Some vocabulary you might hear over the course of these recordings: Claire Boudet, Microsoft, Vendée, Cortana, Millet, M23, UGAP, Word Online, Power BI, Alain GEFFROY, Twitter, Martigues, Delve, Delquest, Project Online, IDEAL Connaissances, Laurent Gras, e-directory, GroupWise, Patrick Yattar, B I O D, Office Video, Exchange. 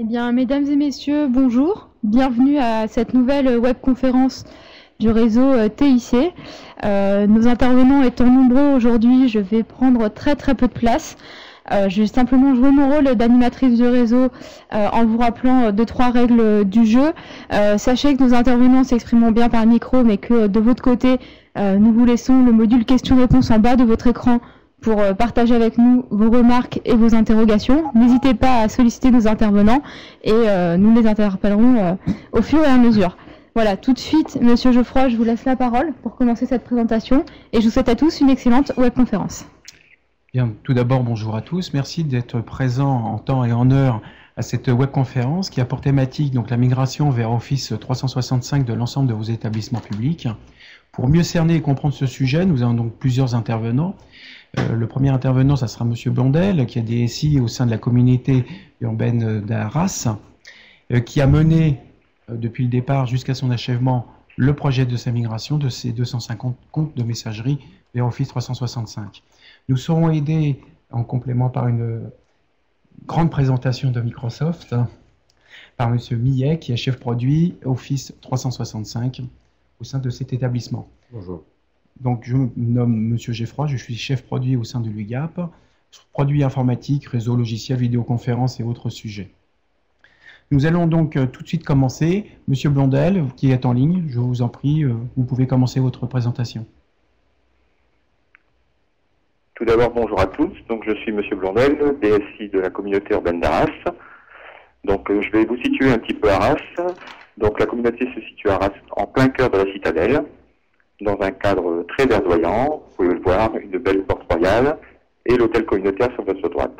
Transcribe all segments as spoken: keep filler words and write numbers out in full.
Eh bien, mesdames et messieurs, bonjour. Bienvenue à cette nouvelle webconférence du réseau T I C. Euh, nos intervenants étant nombreux aujourd'hui, je vais prendre très très peu de place. Euh, je vais simplement jouer mon rôle d'animatrice de réseau euh, en vous rappelant deux, trois règles du jeu. Euh, sachez que nos intervenants s'expriment bien par micro, mais que de votre côté, euh, nous vous laissons le module questions-réponses en bas de votre écran pour partager avec nous vos remarques et vos interrogations. N'hésitez pas à solliciter nos intervenants et euh, nous les interpellerons euh, au fur et à mesure. Voilà, tout de suite, Monsieur Geffroy, je vous laisse la parole pour commencer cette présentation et je vous souhaite à tous une excellente webconférence. Bien, tout d'abord, bonjour à tous. Merci d'être présents en temps et en heure à cette webconférence qui a pour thématique donc la migration vers Office trois cent soixante-cinq de l'ensemble de vos établissements publics. Pour mieux cerner et comprendre ce sujet, nous avons donc plusieurs intervenants. Euh, le premier intervenant, ça sera M. Blondel, qui est D S I au sein de la communauté urbaine d'Arras, euh, qui a mené, euh, depuis le départ jusqu'à son achèvement, le projet de sa migration de ses deux cent cinquante comptes de messagerie vers Office trois cent soixante-cinq. Nous serons aidés en complément par une grande présentation de Microsoft, hein, par M. Millet, qui est chef produit Office trois cent soixante-cinq au sein de cet établissement. Bonjour. Donc, je me nomme M. Geffroy, je suis chef produit au sein de l'U GAP, produits informatiques, réseaux logiciels, vidéoconférences et autres sujets. Nous allons donc euh, tout de suite commencer. Monsieur Blondel, qui est en ligne, je vous en prie, euh, vous pouvez commencer votre présentation. Tout d'abord, bonjour à tous. Donc, je suis Monsieur Blondel, D S I de la communauté urbaine d'Arras. Donc, euh, je vais vous situer un petit peu Arras. Donc, la communauté se situe à Arras, en plein cœur de la citadelle, dans un cadre très verdoyant, vous pouvez le voir, une belle porte royale et l'hôtel communautaire sur votre droite.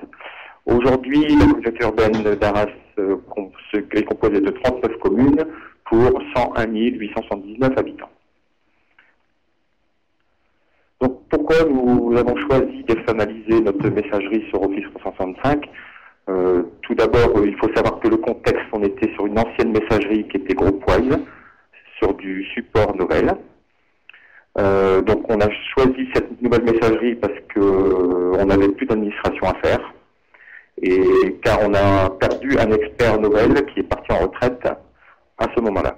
Aujourd'hui, la communauté urbaine d'Arras est composée de trente-neuf communes pour cent un mille huit cent soixante-dix-neuf habitants. Donc, pourquoi nous avons choisi d'externaliser notre messagerie sur Office trois cent soixante-cinq? euh, Tout d'abord, il faut savoir que le contexte, on était sur une ancienne messagerie qui était GroupWise, sur du support Novell. Euh, donc on a choisi cette nouvelle messagerie parce que euh, on n'avait plus d'administration à faire, et car on a perdu un expert Novell qui est parti en retraite à ce moment-là.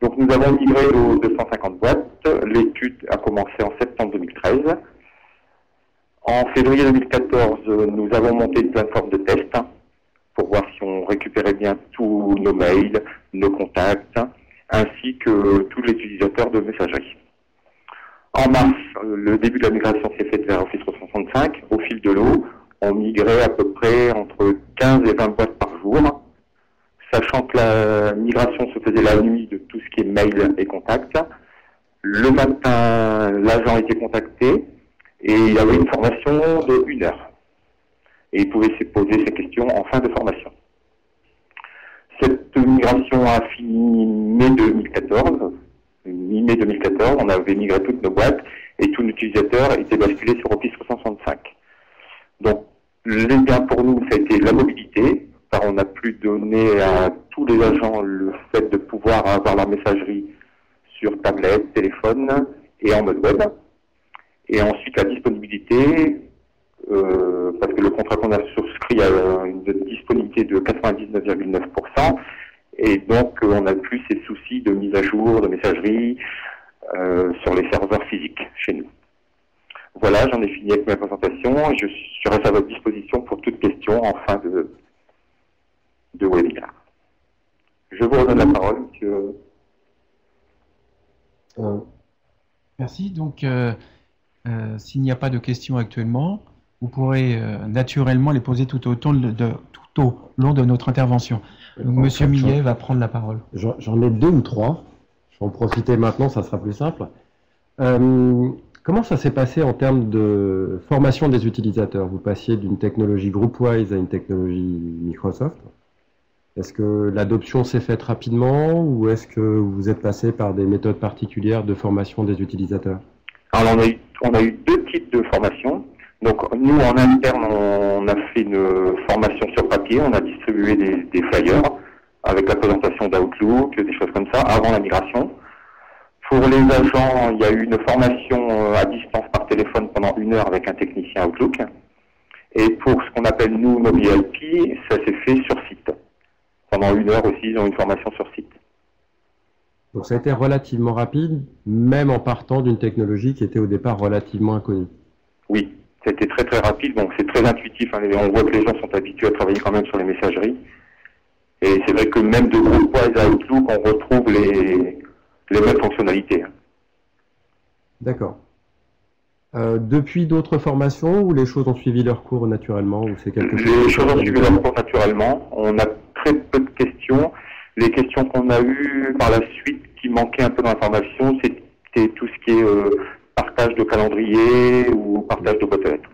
Donc nous avons migré nos deux cent cinquante boîtes. L'étude a commencé en septembre deux mille treize. En février deux mille quatorze, nous avons monté une plateforme de test pour voir si on récupérait bien tous nos mails, nos contacts, ainsi que tous les utilisateurs de messagerie. En mars, le début de la migration s'est fait vers Office trois cent soixante-cinq. Au fil de l'eau, on migrait à peu près entre quinze et vingt boîtes par jour, sachant que la migration se faisait la nuit de tout ce qui est mail et contact. Le matin, l'agent était contacté et il avait une formation de une heure. Et il pouvait se poser ses questions en fin de formation. Cette migration a fini mai deux mille quatorze. Mi-mai deux mille quatorze, on avait migré toutes nos boîtes et tous nos utilisateurs étaient basculés sur Office trois cent soixante-cinq. Donc, les gains pour nous, ça a été la mobilité, car on a pu donner à tous les agents le fait de pouvoir avoir leur messagerie sur tablette, téléphone et en mode web. Et ensuite, la disponibilité, euh, parce que le contrat qu'on a souscrit a une disponibilité de quatre-vingt-dix-neuf virgule neuf pour cent, et donc on n'a plus ces soucis de mise à jour, de messagerie euh, sur les serveurs physiques chez nous. Voilà, j'en ai fini avec ma présentation, et je serai à votre disposition pour toute question en fin de, de webinaire. Je vous redonne la parole, monsieur. Euh... Merci, donc euh, euh, s'il n'y a pas de questions actuellement, vous pourrez euh, naturellement les poser tout au, de, de, tout au long de notre intervention. Donc, Monsieur Millet va prendre la parole. J'en ai deux ou trois. Je vais en profiter maintenant, ça sera plus simple. Euh, comment ça s'est passé en termes de formation des utilisateurs? Vous passiez d'une technologie GroupWise à une technologie Microsoft. Est-ce que l'adoption s'est faite rapidement ou est-ce que vous êtes passé par des méthodes particulières de formation des utilisateurs? Alors, on a eu, on a eu deux types de formations. Donc, nous, en interne, on a fait une formation sur papier, on a distribué des, des flyers avec la présentation d'Outlook, des choses comme ça, avant la migration. Pour les agents, il y a eu une formation à distance par téléphone pendant une heure avec un technicien Outlook. Et pour ce qu'on appelle nous nos V I P, ça s'est fait sur site. Pendant une heure aussi, ils ont une formation sur site. Donc ça a été relativement rapide, même en partant d'une technologie qui était au départ relativement inconnue. Oui, ça a été très très rapide. Bon, c'est très intuitif, hein. On voit que les gens sont habitués à travailler quand même sur les messageries. Et c'est vrai que même de GroupWise à Outlook, on retrouve les, les mêmes fonctionnalités. D'accord. Euh, depuis d'autres formations, ou les choses ont suivi leur cours naturellement, ou c'est quelque chose? Les choses ont suivi leur cours naturellement. On a très peu de questions. Les questions qu'on a eues par la suite qui manquaient un peu dans la formation, c'était tout ce qui est euh, partage de calendrier ou partage de boîte à lettres.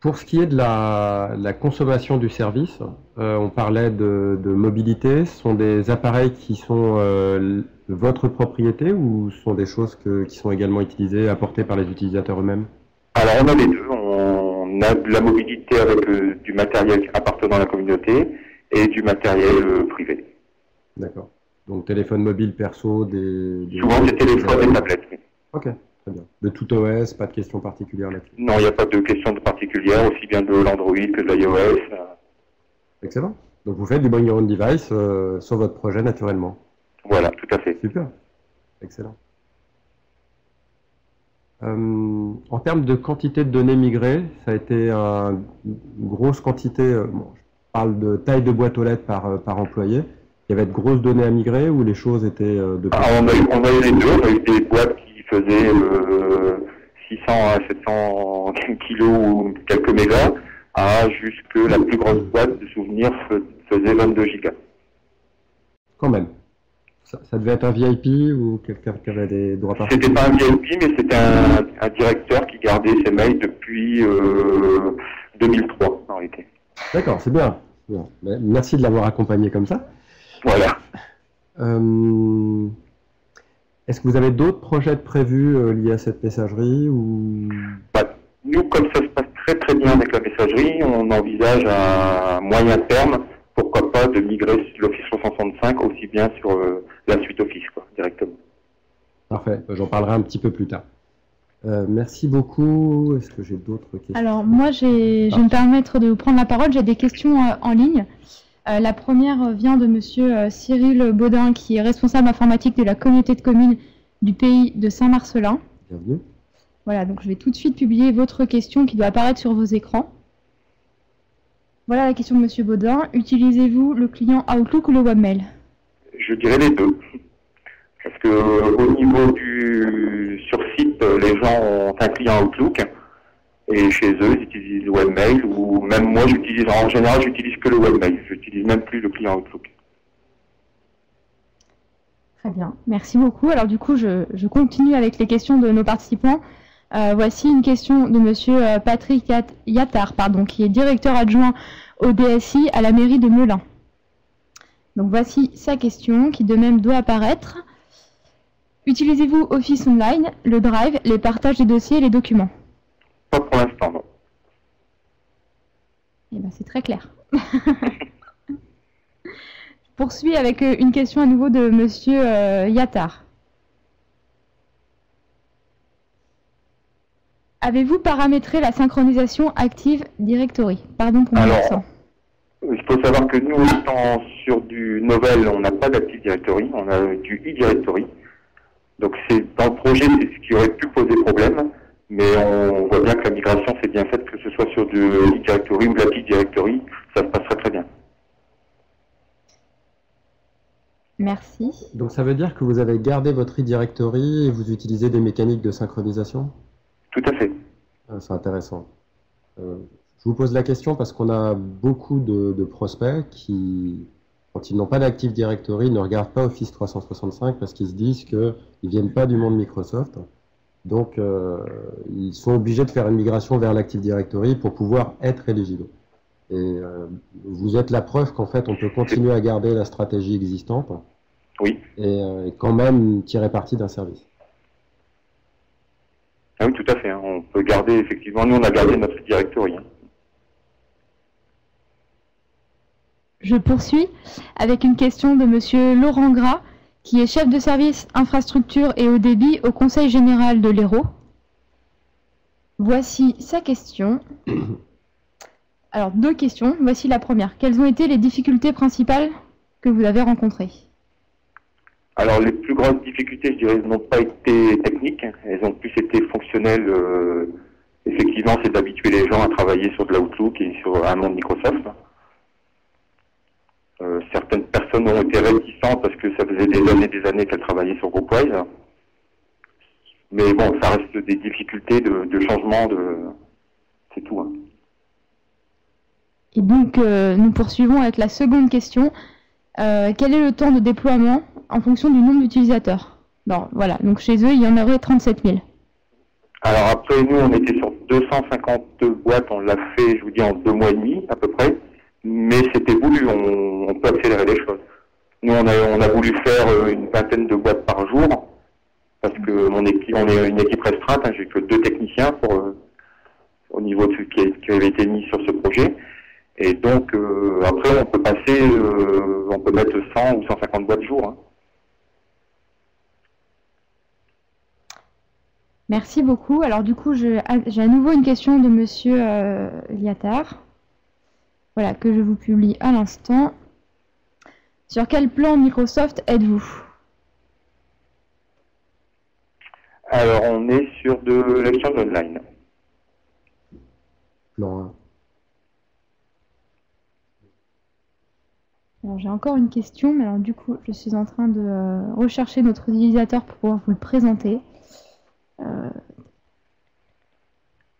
Pour ce qui est de la, la consommation du service, euh, on parlait de, de mobilité. Ce sont des appareils qui sont euh, votre propriété ou ce sont des choses que, qui sont également utilisées, apportées par les utilisateurs eux-mêmes? Alors on a les deux. On a de la mobilité avec euh, du matériel appartenant à la communauté et du matériel euh, privé. D'accord. Donc téléphone mobile perso, des... des Souvent des téléphones et des tablettes. Oui. Ok. Très bien. De tout O S, pas de questions particulières là-dessus? Non, il n'y a pas de questions particulières, aussi bien de l'Android que de l'iOS. Excellent. Donc vous faites du bring your own device euh, sur votre projet naturellement. Voilà, tout à fait. Super. Excellent. Euh, en termes de quantité de données migrées, ça a été une grosse quantité, euh, bon, je parle de taille de boîte aux lettres par, euh, par employé. Il y avait de grosses données à migrer ou les choses étaient euh, de... Ah, on, a eu, on a eu les deux, on a eu des boîtes qui faisait euh, six cents à sept cents kilos ou quelques mégas, à jusque la plus grosse boîte de souvenirs faisait vingt-deux gigas. Quand même. Ça, ça devait être un V I P ou quelqu'un qui avait des droits particuliers? C'était pas un V I P, mais c'était un, un directeur qui gardait ses mails depuis euh, deux mille trois, en réalité. D'accord, c'est bien. Bien. Merci de l'avoir accompagné comme ça. Voilà. Euh... Est-ce que vous avez d'autres projets prévus euh, liés à cette messagerie ou... bah, nous, comme ça se passe très très bien avec la messagerie, on envisage à moyen terme, pourquoi pas, de migrer l'Office trois cent soixante-cinq aussi bien sur euh, la suite Office, quoi, directement. Parfait, j'en parlerai un petit peu plus tard. Euh, merci beaucoup. Est-ce que j'ai d'autres questions? Alors, moi, j'ai, ah. je vais me permettre de vous prendre la parole. J'ai des questions euh, en ligne. Euh, la première vient de monsieur euh, Cyril Baudin, qui est responsable informatique de la communauté de communes du pays de Saint-Marcelin. Bienvenue. Voilà, donc je vais tout de suite publier votre question qui doit apparaître sur vos écrans. Voilà la question de monsieur Baudin. Utilisez-vous le client Outlook ou le webmail? Je dirais les deux. Parce que euh, au niveau du sur-site, les gens ont un client Outlook. Et chez eux, ils utilisent le webmail, ou même moi, j'utilise, en général, j'utilise que le webmail. Je n'utilise même plus le client Outlook. Très bien, merci beaucoup. Alors du coup, je, je continue avec les questions de nos participants. Euh, voici une question de monsieur Patrick Yattar, pardon, qui est directeur adjoint au D S I à la mairie de Melun. Donc voici sa question, qui de même doit apparaître. Utilisez-vous Office Online, le Drive, les partages des dossiers et les documents? Pas pour l'instant, non. Eh ben, c'est très clair. Je poursuis avec une question à nouveau de monsieur euh, Yattar. Avez-vous paramétré la synchronisation Active Directory? Pardon pour mon accent. Il faut savoir que nous, étant sur du Novell, on n'a pas d'Active Directory, on a du e-directory. Donc, c'est dans le projet, c'est ce qui aurait pu poser problème. Mais on voit bien que la migration s'est bien faite, que ce soit sur du e-directory ou de l'A P I directory, ça se passe très très bien. Merci. Donc ça veut dire que vous avez gardé votre e-directory et vous utilisez des mécaniques de synchronisation? Tout à fait. Ah, c'est intéressant. Euh, je vous pose la question parce qu'on a beaucoup de, de prospects qui, quand ils n'ont pas d'Active Directory, ne regardent pas Office trois cent soixante-cinq parce qu'ils se disent qu'ils ne viennent pas du monde Microsoft. Donc, euh, ils sont obligés de faire une migration vers l'Active Directory pour pouvoir être éligibles. Et euh, vous êtes la preuve qu'en fait, on peut continuer à garder la stratégie existante. Oui. Et, euh, et quand même tirer parti d'un service. Ah oui, tout à fait. Hein. On peut garder, effectivement, nous, on a gardé notre Directory. Hein. Je poursuis avec une question de monsieur Laurent Gras, qui est chef de service infrastructure et haut débit au Conseil général de l'Hérault. Voici sa question. Alors, deux questions. Voici la première. Quelles ont été les difficultés principales que vous avez rencontrées? Alors, les plus grandes difficultés, je dirais, n'ont pas été techniques. Elles ont plus été fonctionnelles. Euh, effectivement, c'est d'habituer les gens à travailler sur de l'Outlook et sur un monde Microsoft. Euh, certaines personnes ont été réticentes parce que ça faisait des années et des années qu'elles travaillaient sur GroupWise. Mais bon, ça reste des difficultés de, de changement, de... c'est tout. Hein. Et donc, euh, nous poursuivons avec la seconde question. Euh, quel est le temps de déploiement en fonction du nombre d'utilisateurs? Bon, voilà. Donc, chez eux, il y en aurait trente-sept mille. Alors, après, nous, on était sur deux cent cinquante boîtes. On l'a fait, je vous dis, en deux mois et demi, à peu près. Mais c'était voulu. On, on peut accélérer les choses. Nous, on a, on a voulu faire une vingtaine de boîtes par jour. Parce que mon équipe, on est une équipe restreinte, hein, j'ai que deux techniciens pour, euh, au niveau de ce qui, qui avait été mis sur ce projet. Et donc, euh, après, on peut passer, euh, on peut mettre cent ou cent cinquante boîtes jour. Hein. Merci beaucoup. Alors, du coup, j'ai à nouveau une question de monsieur euh, Yattar, voilà, que je vous publie à l'instant. Sur quel plan Microsoft êtes-vous ? Alors, on est sur de l'Exchange Online. Non. Alors, j'ai encore une question, mais alors, du coup, je suis en train de rechercher notre utilisateur pour pouvoir vous le présenter. Euh...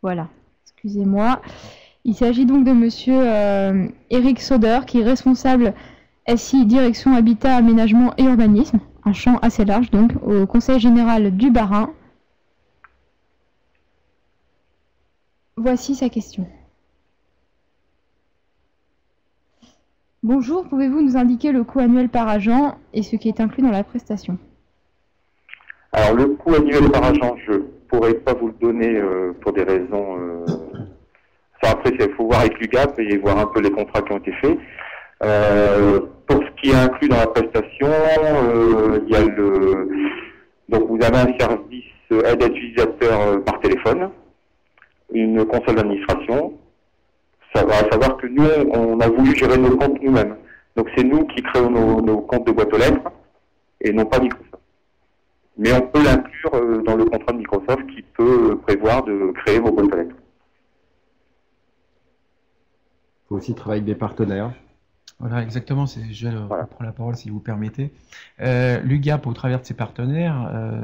Voilà, excusez-moi. Il s'agit donc de monsieur euh, Eric Soder, qui est responsable S I Direction Habitat, Aménagement et Urbanisme. Un champ assez large, donc, au Conseil Général du Bas-Rhin. Voici sa question. Bonjour, pouvez-vous nous indiquer le coût annuel par agent et ce qui est inclus dans la prestation? Alors, le coût annuel par agent, je ne pourrais pas vous le donner euh, pour des raisons... Euh... Ça, après, il faut voir avec l'U G A P et voir un peu les contrats qui ont été faits. Euh, pour ce qui est inclus dans la prestation, euh, il y a le... Donc, vous avez un service aide à l'utilisateur euh, par téléphone, une console d'administration. Ça va à savoir que nous, on a voulu gérer nos comptes nous-mêmes. Donc, c'est nous qui créons nos, nos comptes de boîte aux lettres et non pas Microsoft. Mais on peut l'inclure euh, dans le contrat de Microsoft qui peut prévoir de créer vos boîtes aux lettres. Il faut aussi travailler avec des partenaires. Voilà, exactement. Je voilà. reprends la parole si vous permettez. Euh, L'U G A P, au travers de ses partenaires, euh,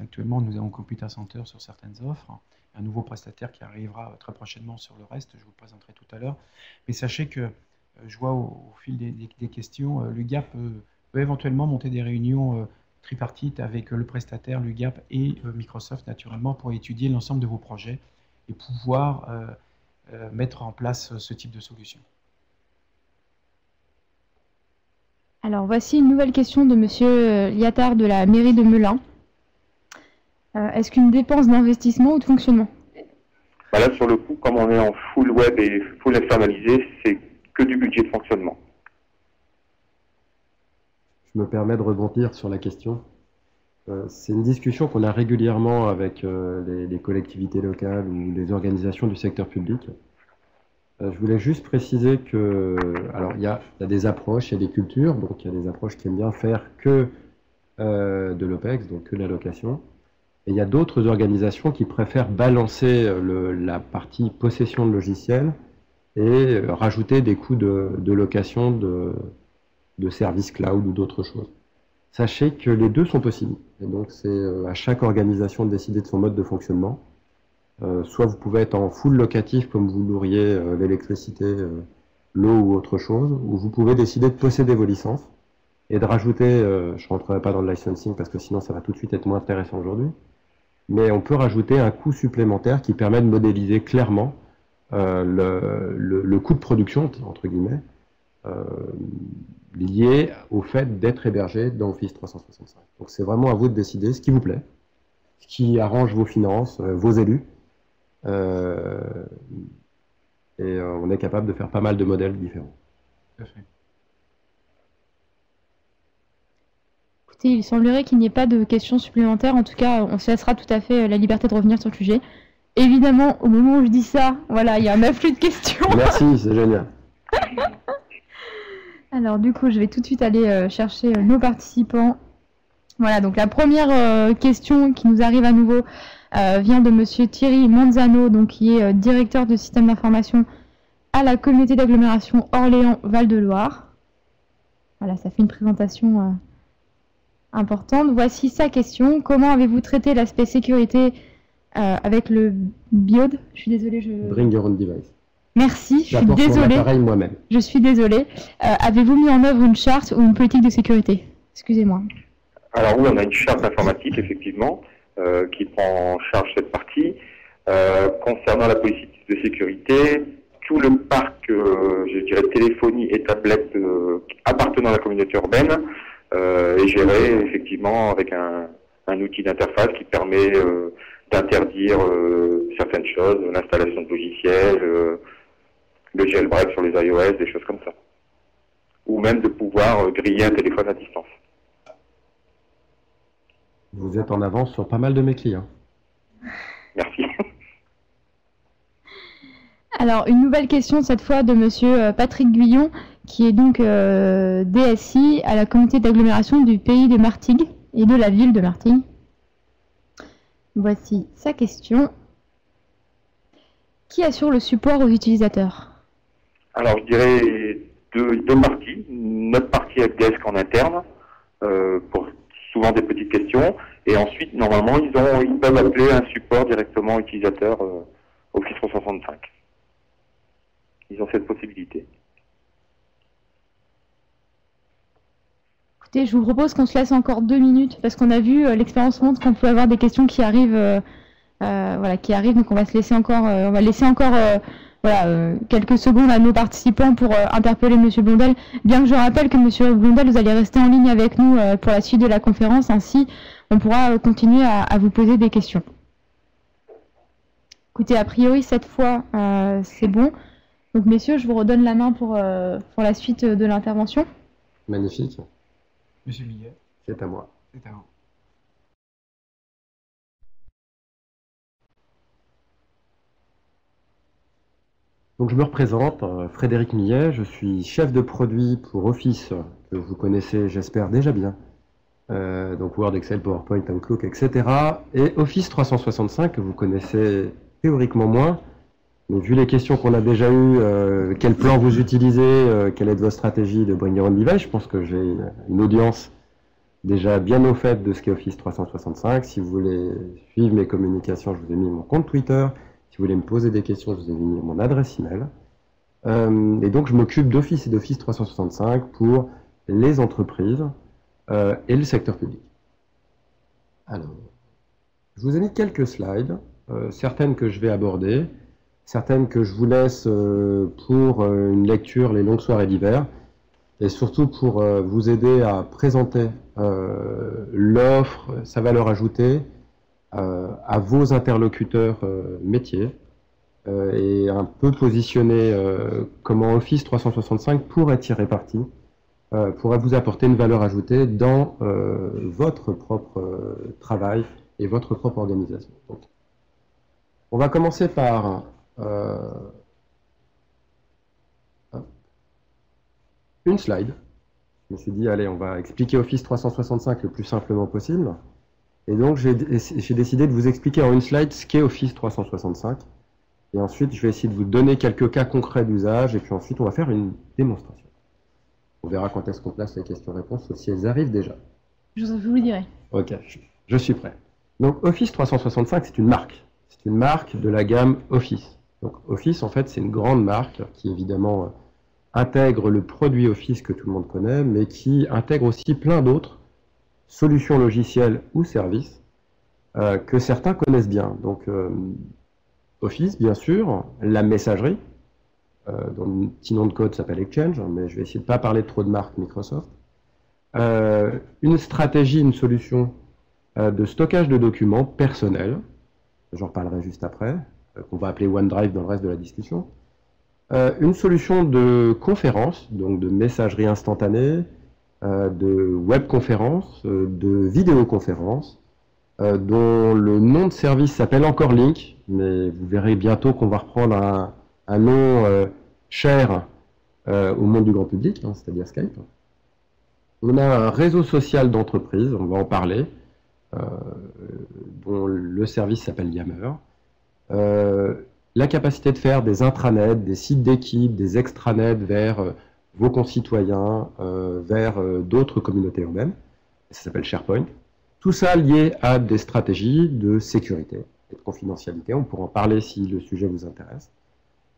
actuellement, nous avons Computer Center sur certaines offres. Un nouveau prestataire qui arrivera très prochainement sur le reste, je vous le présenterai tout à l'heure. Mais sachez que, euh, je vois au, au fil des, des, des questions, euh, l'U G A P peut, peut éventuellement monter des réunions euh, tripartites avec euh, le prestataire, l'U G A P et euh, Microsoft, naturellement, pour étudier l'ensemble de vos projets et pouvoir euh, euh, mettre en place ce type de solution. Alors, voici une nouvelle question de monsieur Yattar de la mairie de Melun. Euh, Est-ce qu'une dépense d'investissement ou de fonctionnement? Voilà, sur le coup, comme on est en full web et full externalisé, c'est que du budget de fonctionnement. Je me permets de rebondir sur la question. Euh, c'est une discussion qu'on a régulièrement avec euh, les, les collectivités locales ou les organisations du secteur public. Je voulais juste préciser que, alors il y a, il y a des approches, il y a des cultures, donc il y a des approches qui aiment bien faire que euh, de l'O P E X, donc que de l'allocation. Et il y a d'autres organisations qui préfèrent balancer le, la partie possession de logiciels et rajouter des coûts de, de location de, de services cloud ou d'autres choses. Sachez que les deux sont possibles. Et donc c'est à chaque organisation de décider de son mode de fonctionnement. Euh, soit vous pouvez être en full locatif comme vous loueriez euh, l'électricité, euh, l'eau ou autre chose, ou vous pouvez décider de posséder vos licences et de rajouter, euh, je ne rentrerai pas dans le licensing parce que sinon ça va tout de suite être moins intéressant aujourd'hui, mais on peut rajouter un coût supplémentaire qui permet de modéliser clairement euh, le, le, le coût de production, entre guillemets, euh, lié au fait d'être hébergé dans Office trois cent soixante-cinq. Donc c'est vraiment à vous de décider ce qui vous plaît, ce qui arrange vos finances, euh, vos élus. Euh, et euh, on est capable de faire pas mal de modèles différents. Parfait. Écoutez, il semblerait qu'il n'y ait pas de questions supplémentaires. En tout cas, on se laissera tout à fait la liberté de revenir sur le sujet. Évidemment, au moment où je dis ça, voilà, il y a un afflux de questions. Merci, c'est génial. Alors du coup, je vais tout de suite aller euh, chercher euh, nos participants. Voilà, donc la première euh, question qui nous arrive à nouveau euh, vient de Monsieur Thierry Manzano, donc, qui est euh, directeur de système d'information à la communauté d'agglomération Orléans-Val-de-Loire. Voilà, ça fait une présentation euh, importante. Voici sa question. Comment avez-vous traité l'aspect sécurité euh, avec le B I O D? Je suis désolée, je... Bring your own device. Merci, je suis désolée. Moi-même. Je suis désolée. Euh, Avez-vous mis en œuvre une charte ou une politique de sécurité? Excusez-moi. Alors oui, on a une charte informatique, effectivement, euh, qui prend en charge cette partie. Euh, concernant la politique de sécurité, tout le parc, euh, je dirais, téléphonie et tablette euh, appartenant à la communauté urbaine euh, est géré, effectivement, avec un, un outil d'interface qui permet euh, d'interdire euh, certaines choses, l'installation de logiciels, euh, le jailbreak sur les iOS, des choses comme ça. Ou même de pouvoir griller un téléphone à distance. Vous êtes en avance sur pas mal de mes clients. Merci. Alors, une nouvelle question, cette fois, de Monsieur Patrick Guyon, qui est donc euh, D S I à la communauté d'agglomération du pays des Martigues et de la ville de Martigues. Voici sa question. Qui assure le support aux utilisateurs? Alors, je dirais... Deux, deux parties. Notre partie F D S en interne, euh, pour souvent des petites questions, et ensuite, normalement, ils, ont, ils peuvent appeler un support directement utilisateur euh, Office trois cent soixante-cinq. Ils ont cette possibilité. Écoutez, je vous propose qu'on se laisse encore deux minutes, parce qu'on a vu, euh, l'expérience montre qu'on peut avoir des questions qui arrivent, euh, euh, voilà, qui arrivent, donc on va se laisser encore, euh, on va laisser encore... Euh, Voilà, euh, quelques secondes à nos participants pour euh, interpeller M. Blondel. Bien que je rappelle que M. Blondel, vous allez rester en ligne avec nous euh, pour la suite de la conférence. Ainsi, on pourra euh, continuer à, à vous poser des questions. Écoutez, a priori, cette fois, euh, c'est bon. Donc, messieurs, je vous redonne la main pour, euh, pour la suite de l'intervention. Magnifique. Monsieur Millet. C'est à moi. C'est à vous. Donc je me représente, Frédéric Millet, je suis chef de produit pour Office, que vous connaissez, j'espère, déjà bien. Euh, donc Word, Excel, PowerPoint, Outlook, et cetera. Et Office trois cent soixante-cinq, que vous connaissez théoriquement moins. Mais vu les questions qu'on a déjà eues, euh, quel plan vous utilisez, euh, quelle est votre stratégie de Bring Your Own Device, je pense que j'ai une, une audience déjà bien au fait de ce qu'est Office trois cent soixante-cinq. Si vous voulez suivre mes communications, je vous ai mis mon compte Twitter. Si vous voulez me poser des questions, je vous ai mis mon adresse email. Euh, et donc, je m'occupe d'Office et d'Office trois cent soixante-cinq pour les entreprises euh, et le secteur public. Alors, je vous ai mis quelques slides, euh, certaines que je vais aborder, certaines que je vous laisse euh, pour euh, une lecture les longues soirées d'hiver, et surtout pour euh, vous aider à présenter euh, l'offre, sa valeur ajoutée, à vos interlocuteurs euh, métiers euh, et un peu positionner euh, comment Office trois cent soixante-cinq pourrait tirer parti, euh, pourrait vous apporter une valeur ajoutée dans euh, votre propre euh, travail et votre propre organisation. Donc, on va commencer par euh, une slide. Je me suis dit, allez, on va expliquer Office trois cent soixante-cinq le plus simplement possible. Et donc, j'ai décidé de vous expliquer en une slide ce qu'est Office trois cent soixante-cinq. Et ensuite, je vais essayer de vous donner quelques cas concrets d'usage. Et puis ensuite, on va faire une démonstration. On verra quand est-ce qu'on place les questions-réponses, si elles arrivent déjà. Je vous dirai. Ok, je, je suis prêt. Donc, Office trois cent soixante-cinq, c'est une marque. C'est une marque de la gamme Office. Donc, Office, en fait, c'est une grande marque qui, évidemment, intègre le produit Office que tout le monde connaît, mais qui intègre aussi plein d'autres solutions logicielles ou services euh, que certains connaissent bien. Donc, euh, Office, bien sûr, la messagerie, euh, dont le petit nom de code s'appelle Exchange, mais je vais essayer de ne pas parler de trop de marques Microsoft. Euh, une stratégie, une solution euh, de stockage de documents personnels, j'en reparlerai juste après, euh, qu'on va appeler OneDrive dans le reste de la discussion. Euh, une solution de conférence, donc de messagerie instantanée, de webconférence, de vidéoconférence, euh, dont le nom de service s'appelle encore Lync, mais vous verrez bientôt qu'on va reprendre un, un nom euh, cher euh, au monde du grand public, hein, c'est-à-dire Skype. On a un réseau social d'entreprise, on va en parler, euh, dont le service s'appelle Yammer. Euh, la capacité de faire des intranets, des sites d'équipe, des extranets vers euh, vos concitoyens, euh, vers euh, d'autres communautés urbaines. Ça s'appelle SharePoint. Tout ça lié à des stratégies de sécurité et de confidentialité. On pourra en parler si le sujet vous intéresse.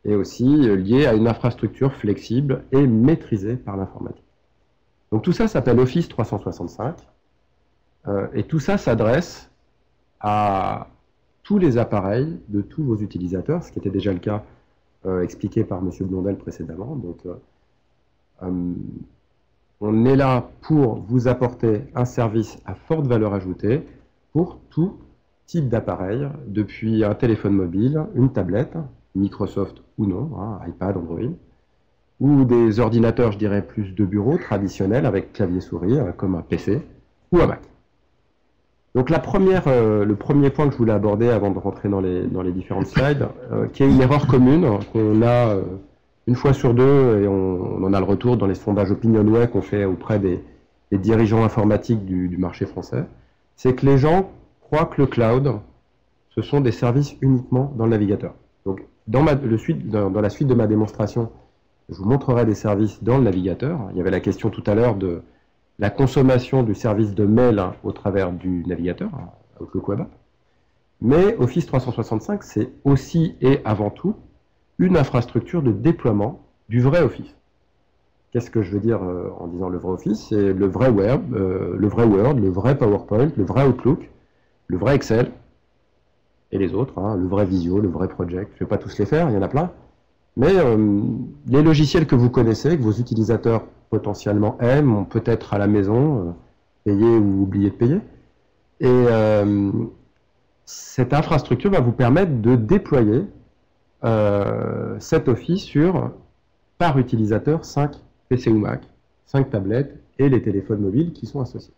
Et aussi euh, lié à une infrastructure flexible et maîtrisée par l'informatique. Donc tout ça s'appelle Office trois cent soixante-cinq. Euh, et tout ça s'adresse à tous les appareils de tous vos utilisateurs, ce qui était déjà le cas euh, expliqué par M. Blondel précédemment. Donc, euh, euh, on est là pour vous apporter un service à forte valeur ajoutée pour tout type d'appareil, depuis un téléphone mobile, une tablette, Microsoft ou non, hein, iPad, Android, ou des ordinateurs, je dirais, plus de bureau traditionnels avec clavier-souris, euh, comme un P C ou un Mac. Donc la première, euh, le premier point que je voulais aborder avant de rentrer dans les, dans les différentes slides, euh, qui est une erreur commune, qu'on a euh, une fois sur deux, et on, on en a le retour dans les sondages OpinionWay qu'on fait auprès des, des dirigeants informatiques du, du marché français, c'est que les gens croient que le cloud, ce sont des services uniquement dans le navigateur. Donc dans, ma, le suite, dans, dans la suite de ma démonstration, je vous montrerai des services dans le navigateur. Il y avait la question tout à l'heure de la consommation du service de mail au travers du navigateur, Outlook Web App. Mais Office trois cent soixante-cinq, c'est aussi et avant tout une infrastructure de déploiement du vrai Office. Qu'est-ce que je veux dire en disant le vrai Office? C'est le vrai Web, euh, le vrai Word, le vrai PowerPoint, le vrai Outlook, le vrai Excel et les autres, hein, le vrai Visio, le vrai Project. Je ne vais pas tous les faire, il y en a plein. Mais euh, les logiciels que vous connaissez, que vos utilisateurs potentiellement aiment, ont peut-être à la maison, euh, payé ou oublié de payer. Et euh, cette infrastructure va vous permettre de déployer euh, cet Office sur, par utilisateur, cinq P C ou Mac, cinq tablettes et les téléphones mobiles qui sont associés.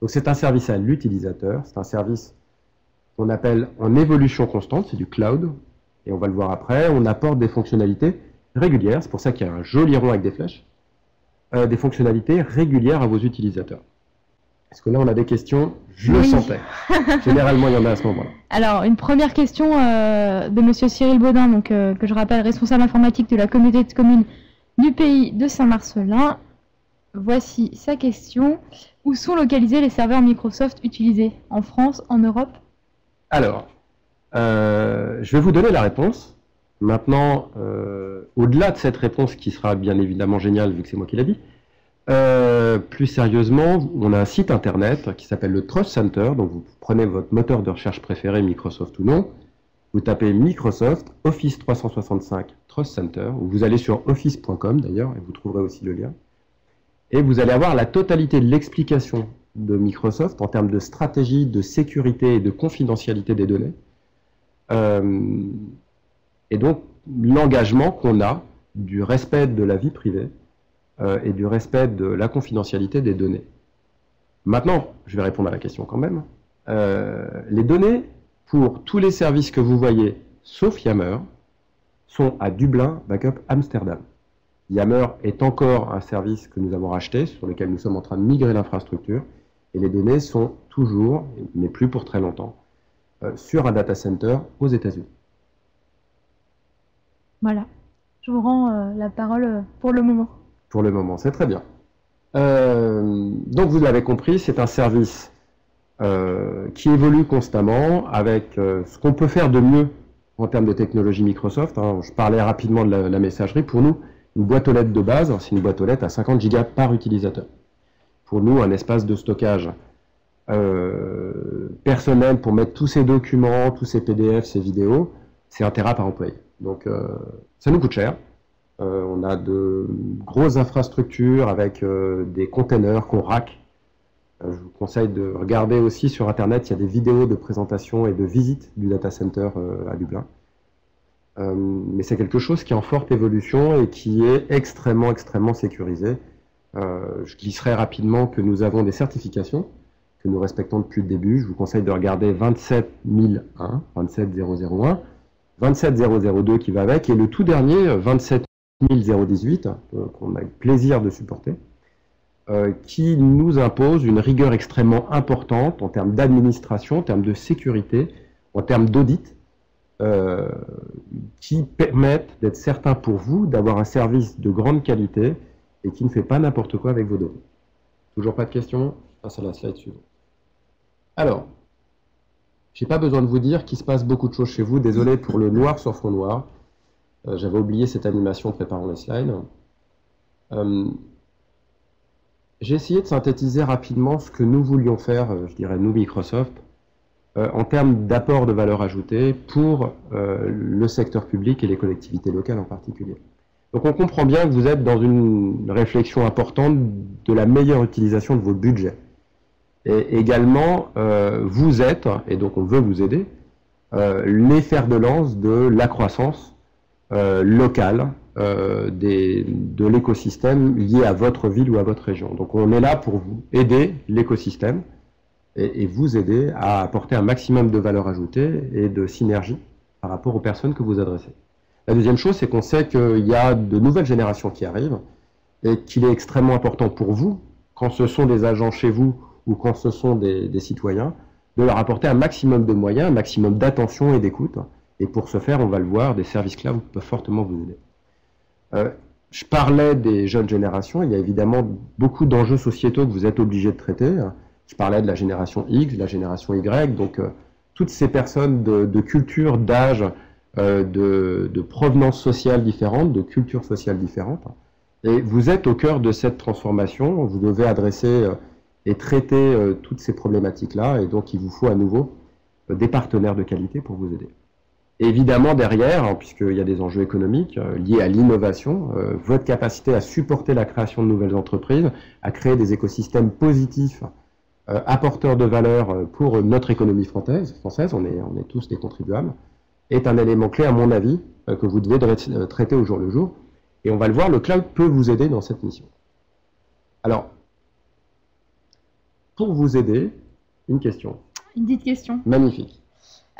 Donc c'est un service à l'utilisateur, c'est un service qu'on appelle en évolution constante, c'est du cloud, et on va le voir après, on apporte des fonctionnalités régulières, c'est pour ça qu'il y a un joli rond avec des flèches, Euh, des fonctionnalités régulières à vos utilisateurs. Est-ce que là, on a des questions? Je oui. le sentais. Généralement, il y en a à ce moment-là. Alors, une première question euh, de Monsieur Cyril Baudin, donc, euh, que je rappelle, responsable informatique de la communauté de communes du pays de Saint-Marcelin. Voici sa question. Où sont localisés les serveurs Microsoft utilisés? En France? En Europe? Alors, euh, je vais vous donner la réponse. Maintenant, euh, au-delà de cette réponse qui sera bien évidemment géniale vu que c'est moi qui l'ai dit, euh, plus sérieusement, on a un site internet qui s'appelle le Trust Center, donc vous prenez votre moteur de recherche préféré, Microsoft ou non, vous tapez Microsoft Office trois cent soixante-cinq Trust Center, ou vous allez sur office point com d'ailleurs, et vous trouverez aussi le lien, et vous allez avoir la totalité de l'explication de Microsoft en termes de stratégie, de sécurité et de confidentialité des données. Euh, Et donc, l'engagement qu'on a du respect de la vie privée euh, et du respect de la confidentialité des données. Maintenant, je vais répondre à la question quand même. Euh, les données pour tous les services que vous voyez, sauf Yammer, sont à Dublin, backup Amsterdam. Yammer est encore un service que nous avons racheté, sur lequel nous sommes en train de migrer l'infrastructure, et les données sont toujours, mais plus pour très longtemps, euh, sur un data center aux États-Unis. Voilà, je vous rends euh, la parole euh, pour le moment. Pour le moment, c'est très bien. Euh, donc, vous l'avez compris, c'est un service euh, qui évolue constamment avec euh, ce qu'on peut faire de mieux en termes de technologie Microsoft. Hein. Je parlais rapidement de la, la messagerie. Pour nous, une boîte aux lettres de base, c'est une boîte aux lettres à cinquante gigas par utilisateur. Pour nous, un espace de stockage euh, personnel pour mettre tous ces documents, tous ces P D F, ces vidéos, c'est un téra par employé. Donc, euh, ça nous coûte cher. Euh, on a de grosses infrastructures avec euh, des containers qu'on rack. Euh, je vous conseille de regarder aussi sur Internet, il y a des vidéos de présentation et de visite du data center euh, à Dublin. Euh, mais c'est quelque chose qui est en forte évolution et qui est extrêmement, extrêmement sécurisé. Euh, je glisserai rapidement que nous avons des certifications que nous respectons depuis le début. Je vous conseille de regarder vingt-sept mille un, vingt-sept mille un, vingt-sept mille deux qui va avec, et le tout dernier, vingt-sept mille dix-huit, qu'on a le plaisir de supporter, euh, qui nous impose une rigueur extrêmement importante en termes d'administration, en termes de sécurité, en termes d'audit, euh, qui permettent d'être certain pour vous d'avoir un service de grande qualité et qui ne fait pas n'importe quoi avec vos données. Toujours pas de questions? Passe à la slide suivante. Alors, je n'ai pas besoin de vous dire qu'il se passe beaucoup de choses chez vous. Désolé pour le noir sur fond noir. Euh, J'avais oublié cette animation préparant les slides. Euh, J'ai essayé de synthétiser rapidement ce que nous voulions faire, euh, je dirais nous Microsoft, euh, en termes d'apport de valeur ajoutée pour euh, le secteur public et les collectivités locales en particulier. Donc on comprend bien que vous êtes dans une réflexion importante de la meilleure utilisation de vos budgets. Et également, euh, vous êtes, et donc on veut vous aider, euh, les fers de lance de la croissance euh, locale euh, des, de l'écosystème lié à votre ville ou à votre région. Donc on est là pour vous aider l'écosystème et, et vous aider à apporter un maximum de valeur ajoutée et de synergie par rapport aux personnes que vous adressez. La deuxième chose, c'est qu'on sait qu'il y a de nouvelles générations qui arrivent et qu'il est extrêmement important pour vous, quand ce sont des agents chez vous ou quand ce sont des, des citoyens, de leur apporter un maximum de moyens, un maximum d'attention et d'écoute. Et pour ce faire, on va le voir, des services cloud peuvent fortement vous aider. Euh, je parlais des jeunes générations, il y a évidemment beaucoup d'enjeux sociétaux que vous êtes obligés de traiter. Je parlais de la génération X, de la génération Y, donc euh, toutes ces personnes de, de culture, d'âge, euh, de, de provenance sociale différente, de culture sociale différente. Et vous êtes au cœur de cette transformation, vous devez adresser... Euh, et traiter euh, toutes ces problématiques-là, et donc il vous faut à nouveau euh, des partenaires de qualité pour vous aider. Et évidemment derrière, hein, puisqu'il y a des enjeux économiques euh, liés à l'innovation, euh, votre capacité à supporter la création de nouvelles entreprises, à créer des écosystèmes positifs, euh, apporteurs de valeur euh, pour notre économie française, française on, est, on est tous des contribuables, est un élément clé à mon avis euh, que vous devez de traiter au jour le jour, et on va le voir, le cloud peut vous aider dans cette mission. Alors, pour vous aider, une question. Une petite question. Magnifique.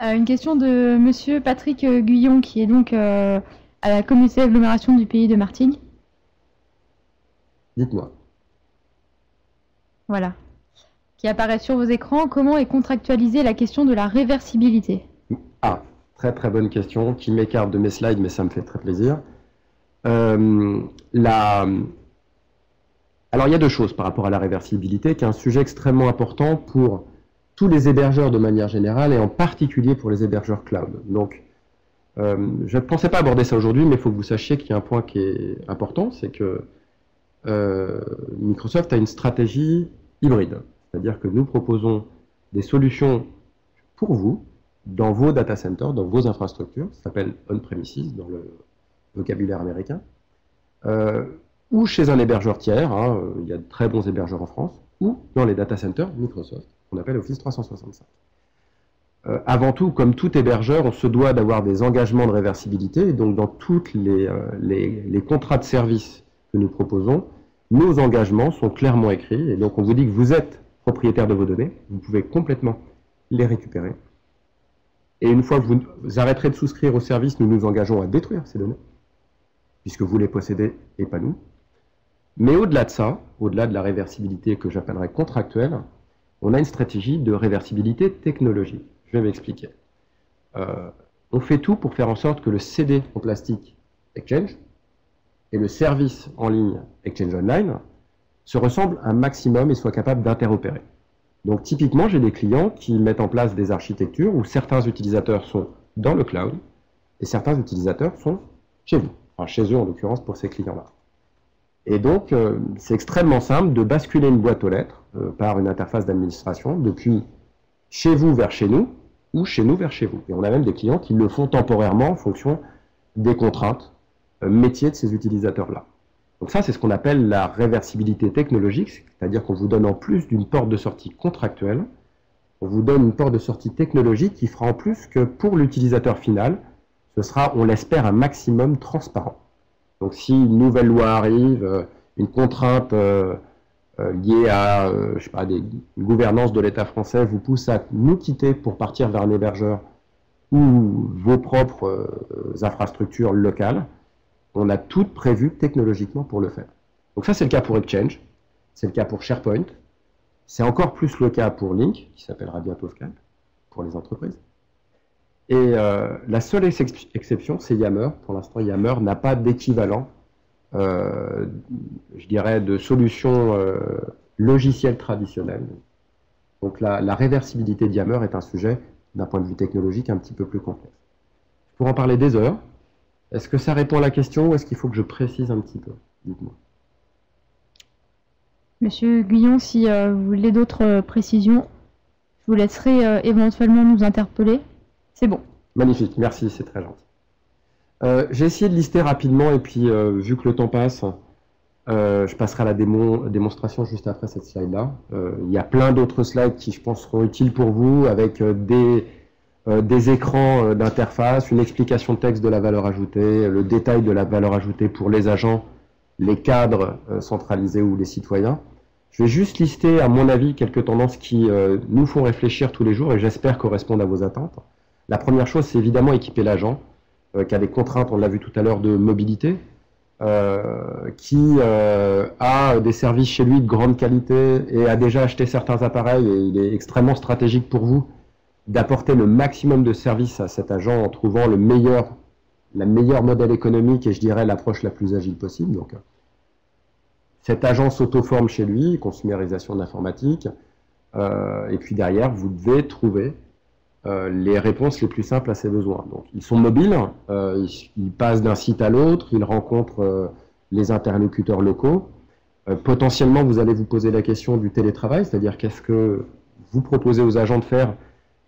Euh, une question de monsieur Patrick Guyon, qui est donc euh, à la communauté d'agglomération du pays de Martigues. Dites-moi. Voilà. Qui apparaît sur vos écrans. Comment est contractualisée la question de la réversibilité? Ah, très très bonne question, qui m'écarte de mes slides, mais ça me fait très plaisir. Euh, la... Alors il y a deux choses par rapport à la réversibilité, qui est un sujet extrêmement important pour tous les hébergeurs de manière générale, et en particulier pour les hébergeurs cloud. Donc euh, je ne pensais pas aborder ça aujourd'hui, mais il faut que vous sachiez qu'il y a un point qui est important, c'est que euh, Microsoft a une stratégie hybride. C'est-à-dire que nous proposons des solutions pour vous, dans vos data centers, dans vos infrastructures, ça s'appelle on-premises dans le vocabulaire américain, euh, ou chez un hébergeur tiers, hein, il y a de très bons hébergeurs en France, ou dans les data centers Microsoft, qu'on appelle Office trois cent soixante-cinq. Euh, avant tout, comme tout hébergeur, on se doit d'avoir des engagements de réversibilité, et donc dans tous les, euh, les, les contrats de service que nous proposons, nos engagements sont clairement écrits, et donc on vous dit que vous êtes propriétaire de vos données, vous pouvez complètement les récupérer, et une fois que vous, vous arrêterez de souscrire au service, nous nous engageons à détruire ces données, puisque vous les possédez et pas nous. Mais au-delà de ça, au-delà de la réversibilité que j'appellerais contractuelle, on a une stratégie de réversibilité technologique. Je vais m'expliquer. Euh, on fait tout pour faire en sorte que le C D en plastique Exchange et le service en ligne Exchange Online se ressemblent un maximum et soient capables d'interopérer. Donc typiquement, j'ai des clients qui mettent en place des architectures où certains utilisateurs sont dans le cloud et certains utilisateurs sont chez vous. Enfin, chez eux en l'occurrence pour ces clients-là. Et donc, euh, c'est extrêmement simple de basculer une boîte aux lettres euh, par une interface d'administration depuis chez vous vers chez nous ou chez nous vers chez vous. Et on a même des clients qui le font temporairement en fonction des contraintes euh, métiers de ces utilisateurs-là. Donc ça, c'est ce qu'on appelle la réversibilité technologique, c'est-à-dire qu'on vous donne en plus d'une porte de sortie contractuelle, on vous donne une porte de sortie technologique qui fera en plus que pour l'utilisateur final, ce sera, on l'espère, un maximum transparent. Donc si une nouvelle loi arrive, une contrainte euh, euh, liés à euh, je sais pas, des gouvernances de l'État français vous poussent à nous quitter pour partir vers l'hébergeur ou vos propres euh, infrastructures locales, on a tout prévu technologiquement pour le faire. Donc ça, c'est le cas pour Exchange, c'est le cas pour SharePoint, c'est encore plus le cas pour Lync, qui s'appellera bientôt Skype, pour les entreprises. Et euh, la seule ex exception, c'est Yammer. Pour l'instant, Yammer n'a pas d'équivalent, euh, je dirais, de solution euh, logicielle traditionnelle. Donc la, la réversibilité de Yammer est un sujet, d'un point de vue technologique, un petit peu plus complexe. Pour en parler des heures, est-ce que ça répond à la question ou est-ce qu'il faut que je précise un petit peu? Dites-moi. Monsieur Guyon, si euh, vous voulez d'autres euh, précisions, je vous laisserai euh, éventuellement nous interpeller. C'est bon. Magnifique, merci, c'est très gentil. Euh, J'ai essayé de lister rapidement et puis euh, vu que le temps passe, euh, je passerai à la démon démonstration juste après cette slide-là. Euh, il y a plein d'autres slides qui, je pense, seront utiles pour vous avec euh, des, euh, des écrans euh, d'interface, une explication de texte de la valeur ajoutée, le détail de la valeur ajoutée pour les agents, les cadres euh, centralisés ou les citoyens. Je vais juste lister, à mon avis, quelques tendances qui euh, nous font réfléchir tous les jours et j'espère correspondent à vos attentes. La première chose, c'est évidemment équiper l'agent, euh, qui a des contraintes, on l'a vu tout à l'heure, de mobilité, euh, qui euh, a des services chez lui de grande qualité et a déjà acheté certains appareils. Et il est extrêmement stratégique pour vous d'apporter le maximum de services à cet agent en trouvant le meilleur, la meilleure modèle économique et je dirais l'approche la plus agile possible. Donc, cet agent s'auto-forme chez lui, consumérisation de l'informatique, euh, et puis derrière, vous devez trouver Euh, les réponses les plus simples à ses besoins. Donc, ils sont mobiles, euh, ils, ils passent d'un site à l'autre, ils rencontrent euh, les interlocuteurs locaux. Euh, potentiellement, vous allez vous poser la question du télétravail, c'est-à-dire qu'est-ce que vous proposez aux agents de faire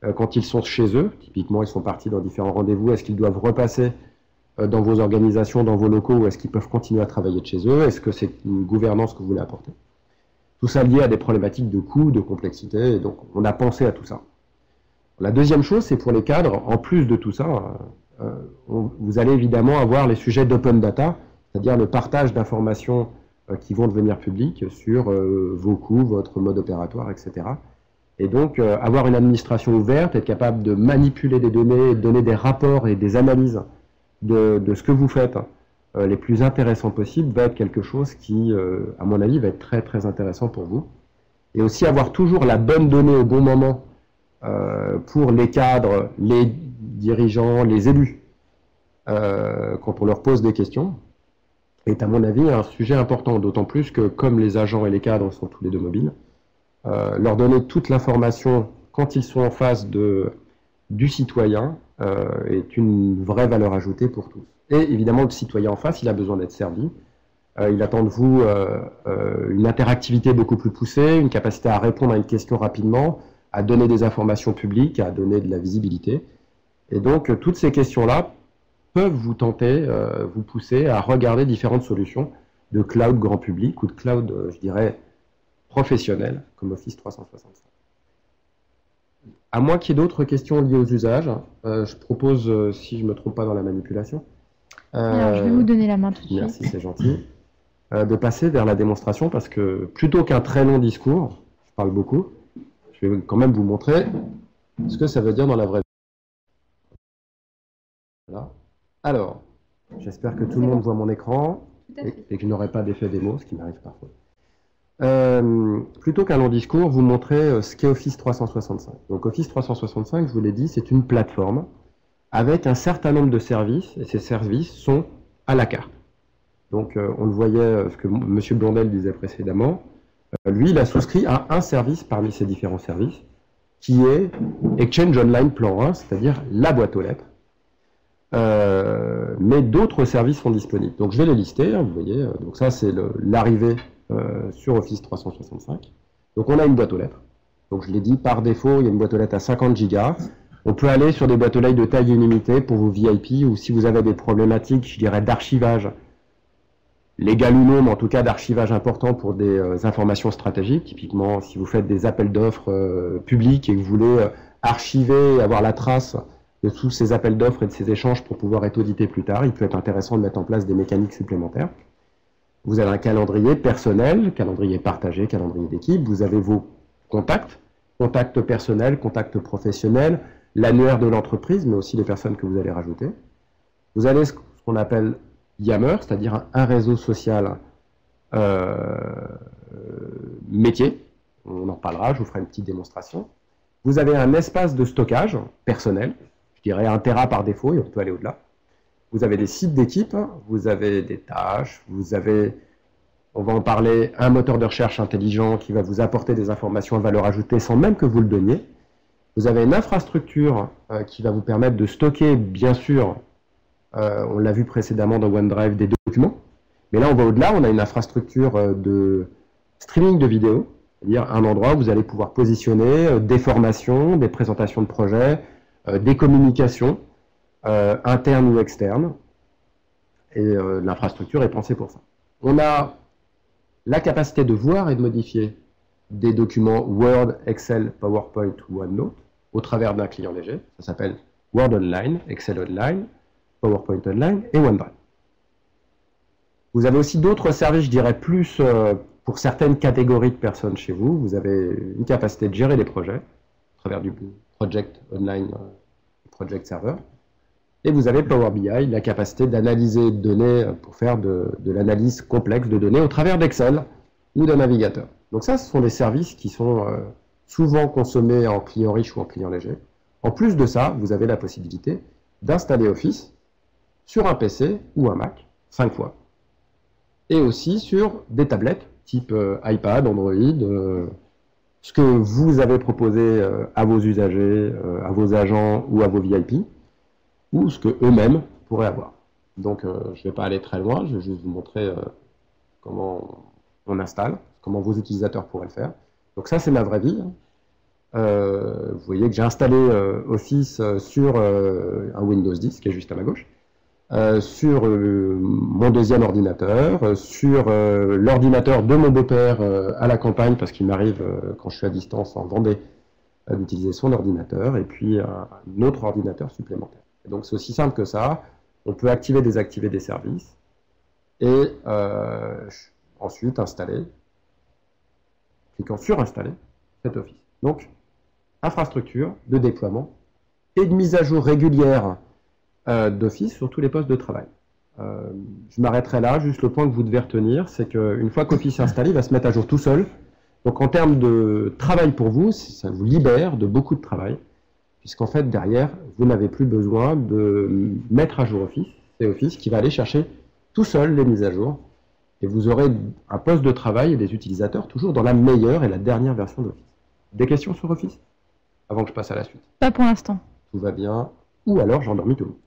euh, quand ils sont chez eux. Typiquement, ils sont partis dans différents rendez-vous. Est-ce qu'ils doivent repasser euh, dans vos organisations, dans vos locaux, ou est-ce qu'ils peuvent continuer à travailler de chez eux? Est-ce que c'est une gouvernance que vous voulez apporter? Tout ça lié à des problématiques de coût, de complexité, et donc on a pensé à tout ça. La deuxième chose, c'est pour les cadres, en plus de tout ça, euh, on, vous allez évidemment avoir les sujets d'open data, c'est-à-dire le partage d'informations euh, qui vont devenir publiques sur euh, vos coûts, votre mode opératoire, et cetera. Et donc, euh, avoir une administration ouverte, être capable de manipuler des données, donner des rapports et des analyses de, de ce que vous faites euh, les plus intéressants possibles, va être quelque chose qui, euh, à mon avis, va être très très intéressant pour vous. Et aussi avoir toujours la bonne donnée au bon moment, Euh, pour les cadres, les dirigeants, les élus, euh, quand on leur pose des questions, est à mon avis un sujet important, d'autant plus que comme les agents et les cadres sont tous les deux mobiles, euh, leur donner toute l'information quand ils sont en face de, du citoyen euh, est une vraie valeur ajoutée pour tous. Et évidemment, le citoyen en face, il a besoin d'être servi, euh, il attend de vous euh, euh, une interactivité beaucoup plus poussée, une capacité à répondre à une question rapidement, à donner des informations publiques, à donner de la visibilité. Et donc, toutes ces questions-là peuvent vous tenter, euh, vous pousser à regarder différentes solutions de cloud grand public ou de cloud, euh, je dirais, professionnel, comme Office trois cent soixante-cinq. À moins qu'il y ait d'autres questions liées aux usages, euh, je propose, euh, si je ne me trompe pas dans la manipulation... Euh, Alors, je vais vous donner la main tout de suite. Merci, c'est gentil. Euh, de passer vers la démonstration, parce que plutôt qu'un très long discours, je parle beaucoup, je vais quand même vous montrer ce que ça veut dire dans la vraie vie. Voilà. Alors, j'espère que tout le monde voit mon écran et, et que je n'aurai pas d'effet démo, ce qui m'arrive parfois. Euh, plutôt qu'un long discours, vous montrer ce qu'est Office trois cent soixante-cinq. Donc Office trois cent soixante-cinq, je vous l'ai dit, c'est une plateforme avec un certain nombre de services, et ces services sont à la carte. Donc euh, on le voyait, ce que M. Blondel disait précédemment, lui, il a souscrit à un service parmi ces différents services, qui est Exchange Online Plan un, c'est-à-dire la boîte aux lettres. Euh, mais d'autres services sont disponibles. Donc, je vais les lister. Hein, vous voyez, donc ça, c'est l'arrivée euh, sur Office trois cent soixante-cinq. Donc, on a une boîte aux lettres. Donc, je l'ai dit, par défaut, il y a une boîte aux lettres à cinquante gigas. On peut aller sur des boîtes aux lettres de taille illimitée pour vos V I P, ou si vous avez des problématiques, je dirais, d'archivage, les galunums, en tout cas d'archivage important pour des euh, informations stratégiques. Typiquement, si vous faites des appels d'offres euh, publics et que vous voulez euh, archiver et avoir la trace de tous ces appels d'offres et de ces échanges pour pouvoir être audité plus tard, il peut être intéressant de mettre en place des mécaniques supplémentaires. Vous avez un calendrier personnel, calendrier partagé, calendrier d'équipe. Vous avez vos contacts, contacts personnels, contacts professionnels, l'annuaire de l'entreprise, mais aussi les personnes que vous allez rajouter. Vous avez ce qu'on appelle Yammer, c'est-à-dire un réseau social euh, métier. On en parlera, je vous ferai une petite démonstration. Vous avez un espace de stockage personnel, je dirais un téra par défaut, et on peut aller au-delà. Vous avez des sites d'équipe, vous avez des tâches, vous avez, on va en parler, un moteur de recherche intelligent qui va vous apporter des informations à valeur ajoutée sans même que vous le donniez. Vous avez une infrastructure euh, qui va vous permettre de stocker, bien sûr, euh, on l'a vu précédemment dans OneDrive, des documents. Mais là, on va au-delà, on a une infrastructure de streaming de vidéos, c'est-à-dire un endroit où vous allez pouvoir positionner euh, des formations, des présentations de projets, euh, des communications, Euh, interne ou externe, et euh, l'infrastructure est pensée pour ça. On a la capacité de voir et de modifier des documents Word, Excel, PowerPoint ou OneNote au travers d'un client léger. Ça s'appelle Word Online, Excel Online, PowerPoint Online et OneDrive. Vous avez aussi d'autres services, je dirais plus euh, pour certaines catégories de personnes chez vous. Vous avez une capacité de gérer des projets au travers du Project Online, euh, Project Server. Et vous avez Power B I, la capacité d'analyser des données pour faire de, de l'analyse complexe de données au travers d'Excel ou d'un navigateur. Donc ça, ce sont des services qui sont souvent consommés en client riche ou en client léger. En plus de ça, vous avez la possibilité d'installer Office sur un P C ou un Mac, cinq fois. Et aussi sur des tablettes type iPad, Android, ce que vous avez proposé à vos usagers, à vos agents ou à vos V I P, ou ce que eux-mêmes pourraient avoir. Donc euh, je ne vais pas aller très loin, je vais juste vous montrer euh, comment on installe, comment vos utilisateurs pourraient le faire. Donc ça, c'est ma vraie vie. Euh, vous voyez que j'ai installé euh, Office sur euh, un Windows dix, qui est juste à ma gauche, euh, sur euh, mon deuxième ordinateur, euh, sur euh, l'ordinateur de mon beau-père euh, à la campagne, parce qu'il m'arrive, euh, quand je suis à distance en Vendée, euh, d'utiliser son ordinateur, et puis un, un autre ordinateur supplémentaire. Donc c'est aussi simple que ça, on peut activer, désactiver des services, et euh, ensuite installer, cliquant sur installer cet Office. Donc infrastructure de déploiement et de mise à jour régulière euh, d'Office sur tous les postes de travail. Euh, je m'arrêterai là, juste le point que vous devez retenir, c'est qu'une fois qu'Office est installé, il va se mettre à jour tout seul. Donc en termes de travail pour vous, ça vous libère de beaucoup de travail, puisqu'en fait, derrière, vous n'avez plus besoin de mettre à jour Office. C'est Office qui va aller chercher tout seul les mises à jour. Et vous aurez un poste de travail et des utilisateurs toujours dans la meilleure et la dernière version d'Office. Des questions sur Office avant que je passe à la suite? Pas pour l'instant. Tout va bien. Ou alors, j'ai endormi tout le monde.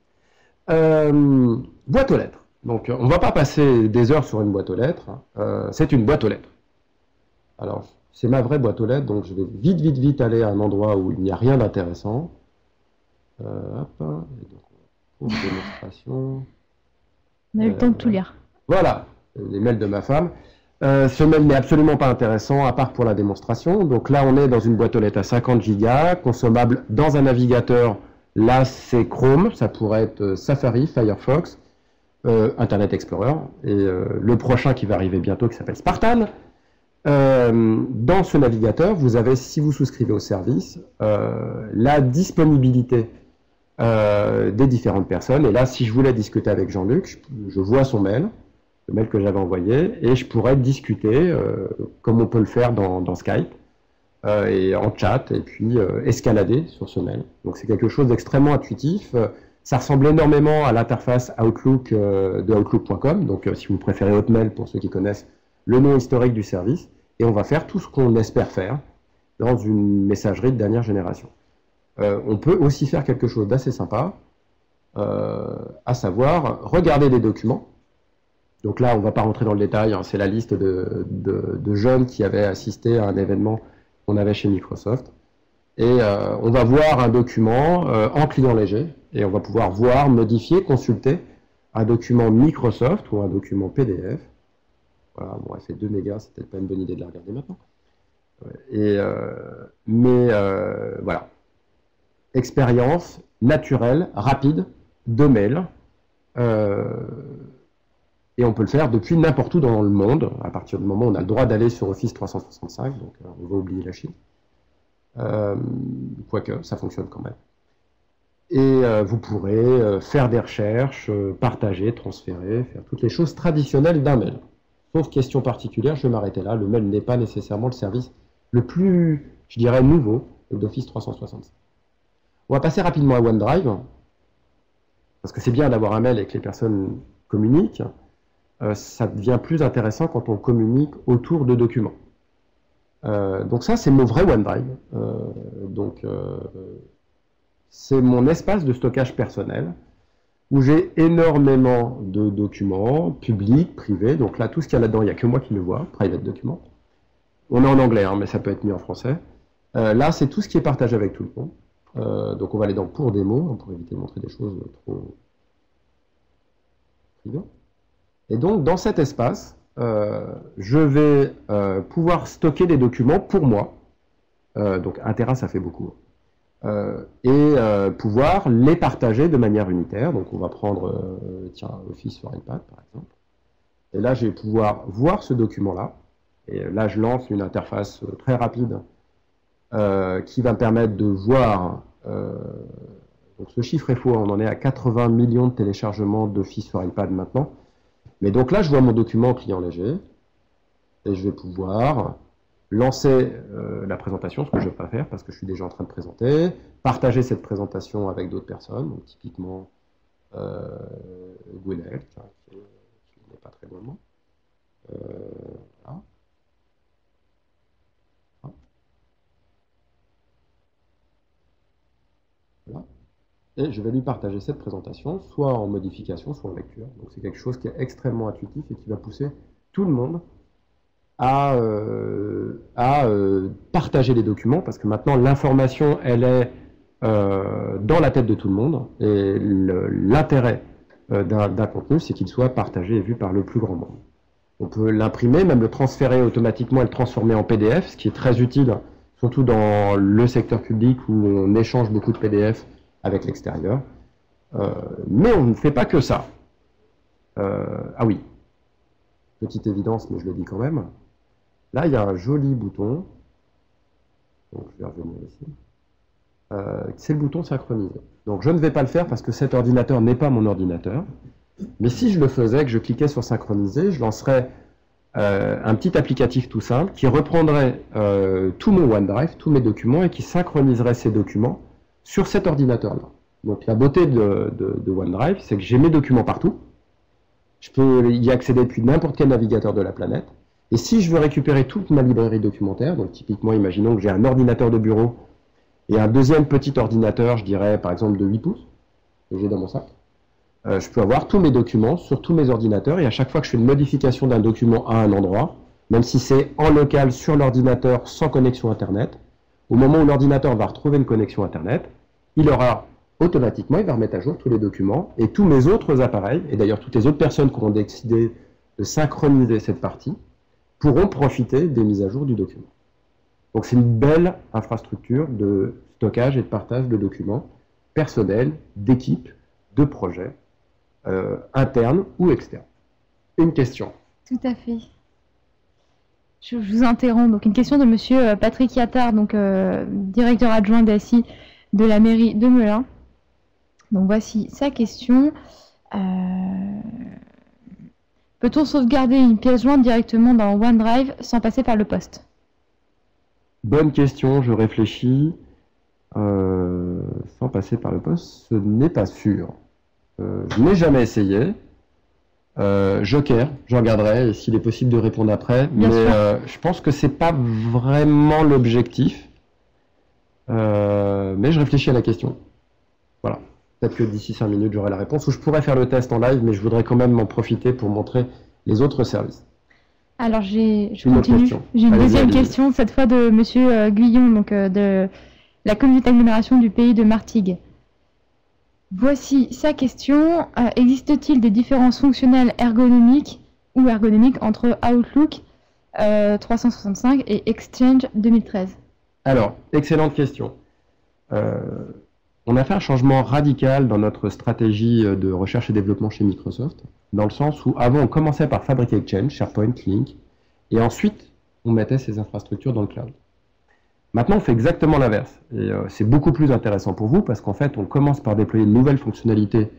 Euh, boîte aux lettres. Donc, on ne va pas passer des heures sur une boîte aux lettres. Euh, c'est une boîte aux lettres. Alors... c'est ma vraie boîte aux lettres, donc je vais vite, vite, vite aller à un endroit où il n'y a rien d'intéressant. Euh, hop, et donc, pour démonstration. On a eu euh, le temps de tout lire. Voilà, les mails de ma femme. Euh, ce mail n'est absolument pas intéressant, à part pour la démonstration. Donc là, on est dans une boîte aux lettres à cinquante gigas, consommable dans un navigateur. Là, c'est Chrome, ça pourrait être Safari, Firefox, euh, Internet Explorer, et euh, le prochain qui va arriver bientôt, qui s'appelle Spartan. Euh, dans ce navigateur, vous avez, si vous souscrivez au service, euh, la disponibilité euh, des différentes personnes. Et là, si je voulais discuter avec Jean-Luc, je, je vois son mail, le mail que j'avais envoyé, et je pourrais discuter, euh, comme on peut le faire dans, dans Skype, euh, et en chat, et puis euh, escalader sur ce mail. Donc c'est quelque chose d'extrêmement intuitif. Ça ressemble énormément à l'interface Outlook euh, de Outlook point com, donc euh, si vous préférez Hotmail, pour ceux qui connaissent le nom historique du service. Et on va faire tout ce qu'on espère faire dans une messagerie de dernière génération. Euh, on peut aussi faire quelque chose d'assez sympa, euh, à savoir regarder des documents. Donc là, on ne va pas rentrer dans le détail, hein, c'est la liste de, de, de jeunes qui avaient assisté à un événement qu'on avait chez Microsoft. Et euh, on va voir un document euh, en client léger, et on va pouvoir voir, modifier, consulter un document Microsoft ou un document P D F. Voilà, bon, elle fait deux mégas, c'est peut-être pas une bonne idée de la regarder maintenant. Et euh, mais euh, voilà. Expérience naturelle, rapide, de mail, euh, Et on peut le faire depuis n'importe où dans le monde, à partir du moment où on a le droit d'aller sur Office trois cent soixante-cinq, donc euh, on va oublier la Chine. Euh, quoique, ça fonctionne quand même. Et euh, vous pourrez euh, faire des recherches, euh, partager, transférer, faire toutes les choses traditionnelles d'un mail. Sauf question particulière, je vais m'arrêter là, le mail n'est pas nécessairement le service le plus, je dirais, nouveau d'Office trois cent soixante-cinq. On va passer rapidement à OneDrive, parce que c'est bien d'avoir un mail et que les personnes communiquent. Euh, ça devient plus intéressant quand on communique autour de documents. Euh, donc ça, c'est mon vrai OneDrive. Euh, donc, euh, c'est mon espace de stockage personnel où j'ai énormément de documents, publics, privés. Donc là, tout ce qu'il y a là-dedans, il n'y a que moi qui le vois, private document. On est en anglais, hein, mais ça peut être mis en français. Euh, là, c'est tout ce qui est partagé avec tout le monde. Euh, donc on va aller dans pour démo, pour éviter de montrer des choses trop privées. Et donc, dans cet espace, euh, je vais euh, pouvoir stocker des documents pour moi. Euh, donc, un téra, ça fait beaucoup. Euh, et euh, pouvoir les partager de manière unitaire. Donc, on va prendre, euh, tiens, Office sur iPad, par exemple. Et là, je vais pouvoir voir ce document-là. Et là, je lance une interface très rapide euh, qui va me permettre de voir... Euh, donc, ce chiffre est faux. On en est à quatre-vingts millions de téléchargements d'Office sur iPad maintenant. Mais donc là, je vois mon document client léger et je vais pouvoir lancer euh, la présentation, ce que je ne vais pas faire parce que je suis déjà en train de présenter, partager cette présentation avec d'autres personnes, donc typiquement euh, Gwenaël, qui n'est pas très loin de moi. Euh, voilà. Voilà. Et je vais lui partager cette présentation, soit en modification, soit en lecture. Donc c'est quelque chose qui est extrêmement intuitif et qui va pousser tout le monde à, euh, à euh, partager les documents, parce que maintenant l'information, elle est euh, dans la tête de tout le monde, et l'intérêt euh, d'un contenu, c'est qu'il soit partagé et vu par le plus grand nombre. On peut l'imprimer, même le transférer automatiquement et le transformer en P D F, ce qui est très utile, surtout dans le secteur public où on échange beaucoup de P D F avec l'extérieur. Euh, mais on ne fait pas que ça. Euh, ah oui, petite évidence, mais je le dis quand même. Là, il y a un joli bouton. Donc, je vais revenir ici. Euh, c'est le bouton synchroniser. Donc, je ne vais pas le faire parce que cet ordinateur n'est pas mon ordinateur. Mais si je le faisais, que je cliquais sur synchroniser, je lancerais euh, un petit applicatif tout simple qui reprendrait euh, tout mon OneDrive, tous mes documents, et qui synchroniserait ces documents sur cet ordinateur-là. Donc la beauté de, de, de OneDrive, c'est que j'ai mes documents partout, je peux y accéder depuis n'importe quel navigateur de la planète, et si je veux récupérer toute ma librairie documentaire, donc typiquement, imaginons que j'ai un ordinateur de bureau et un deuxième petit ordinateur, je dirais par exemple de huit pouces, que j'ai dans mon sac, euh, je peux avoir tous mes documents sur tous mes ordinateurs, et à chaque fois que je fais une modification d'un document à un endroit, même si c'est en local sur l'ordinateur sans connexion Internet, au moment où l'ordinateur va retrouver une connexion Internet, il aura automatiquement, il va remettre à jour tous les documents et tous mes autres appareils, et d'ailleurs toutes les autres personnes qui auront décidé de synchroniser cette partie, pourront profiter des mises à jour du document. Donc c'est une belle infrastructure de stockage et de partage de documents personnels, d'équipes, de projets, euh, internes ou externes. Une question? Tout à fait. Je vous interromps. Donc, une question de monsieur Patrick Yattar, donc euh, directeur adjoint d'A S I de la mairie de Melun. Donc, voici sa question. Euh... Peut-on sauvegarder une pièce jointe directement dans OneDrive sans passer par le poste? Bonne question, je réfléchis. Euh, sans passer par le poste, ce n'est pas sûr. Euh, je n'ai jamais essayé. Euh, Joker, je regarderai s'il est possible de répondre après, mais euh, je pense que c'est pas vraiment l'objectif, euh, mais je réfléchis à la question. Voilà, peut-être que d'ici cinq minutes j'aurai la réponse, ou je pourrais faire le test en live, mais je voudrais quand même en profiter pour montrer les autres services. Alors je une continue, j'ai une deuxième question, cette fois de monsieur euh, Guyon, donc euh, de la communauté d'agglomération du pays de Martigues. Voici sa question. Euh, existe-t-il des différences fonctionnelles ergonomiques ou ergonomiques entre Outlook euh, trois cent soixante-cinq et Exchange deux mille treize? Alors, excellente question. Euh, on a fait un changement radical dans notre stratégie de recherche et développement chez Microsoft. dans le sens où avant on commençait par fabriquer Exchange, SharePoint, Lync, et ensuite on mettait ces infrastructures dans le cloud. Maintenant on fait exactement l'inverse, et euh, c'est beaucoup plus intéressant pour vous parce qu'en fait on commence par déployer de nouvelles fonctionnalités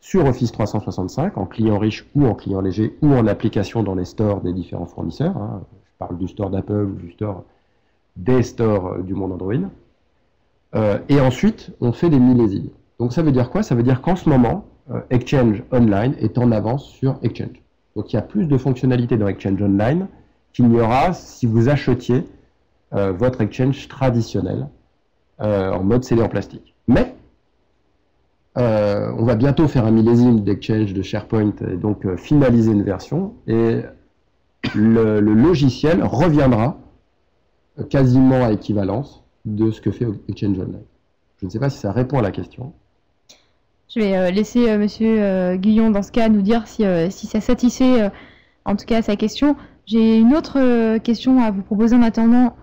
sur Office trois cent soixante-cinq, en client riche ou en client léger, ou en application dans les stores des différents fournisseurs, hein. Je parle du store d'Apple ou du store des stores du monde Android. Euh, et ensuite, on fait des millésimes. Donc ça veut dire quoi? Ça veut dire qu'en ce moment, euh, Exchange Online est en avance sur Exchange. Donc il y a plus de fonctionnalités dans Exchange Online qu'il n'y aura si vous achetiez euh, votre Exchange traditionnel euh, en mode scellé en plastique. Mais Euh, on va bientôt faire un millésime d'Exchange, de SharePoint, et donc euh, finaliser une version, et le, le logiciel reviendra quasiment à équivalence de ce que fait Exchange Online. Je ne sais pas si ça répond à la question. Je vais euh, laisser euh, monsieur euh, Guyon, dans ce cas, nous dire si, euh, si ça satisfait, euh, en tout cas, sa question. J'ai une autre euh, question à vous proposer en attendant,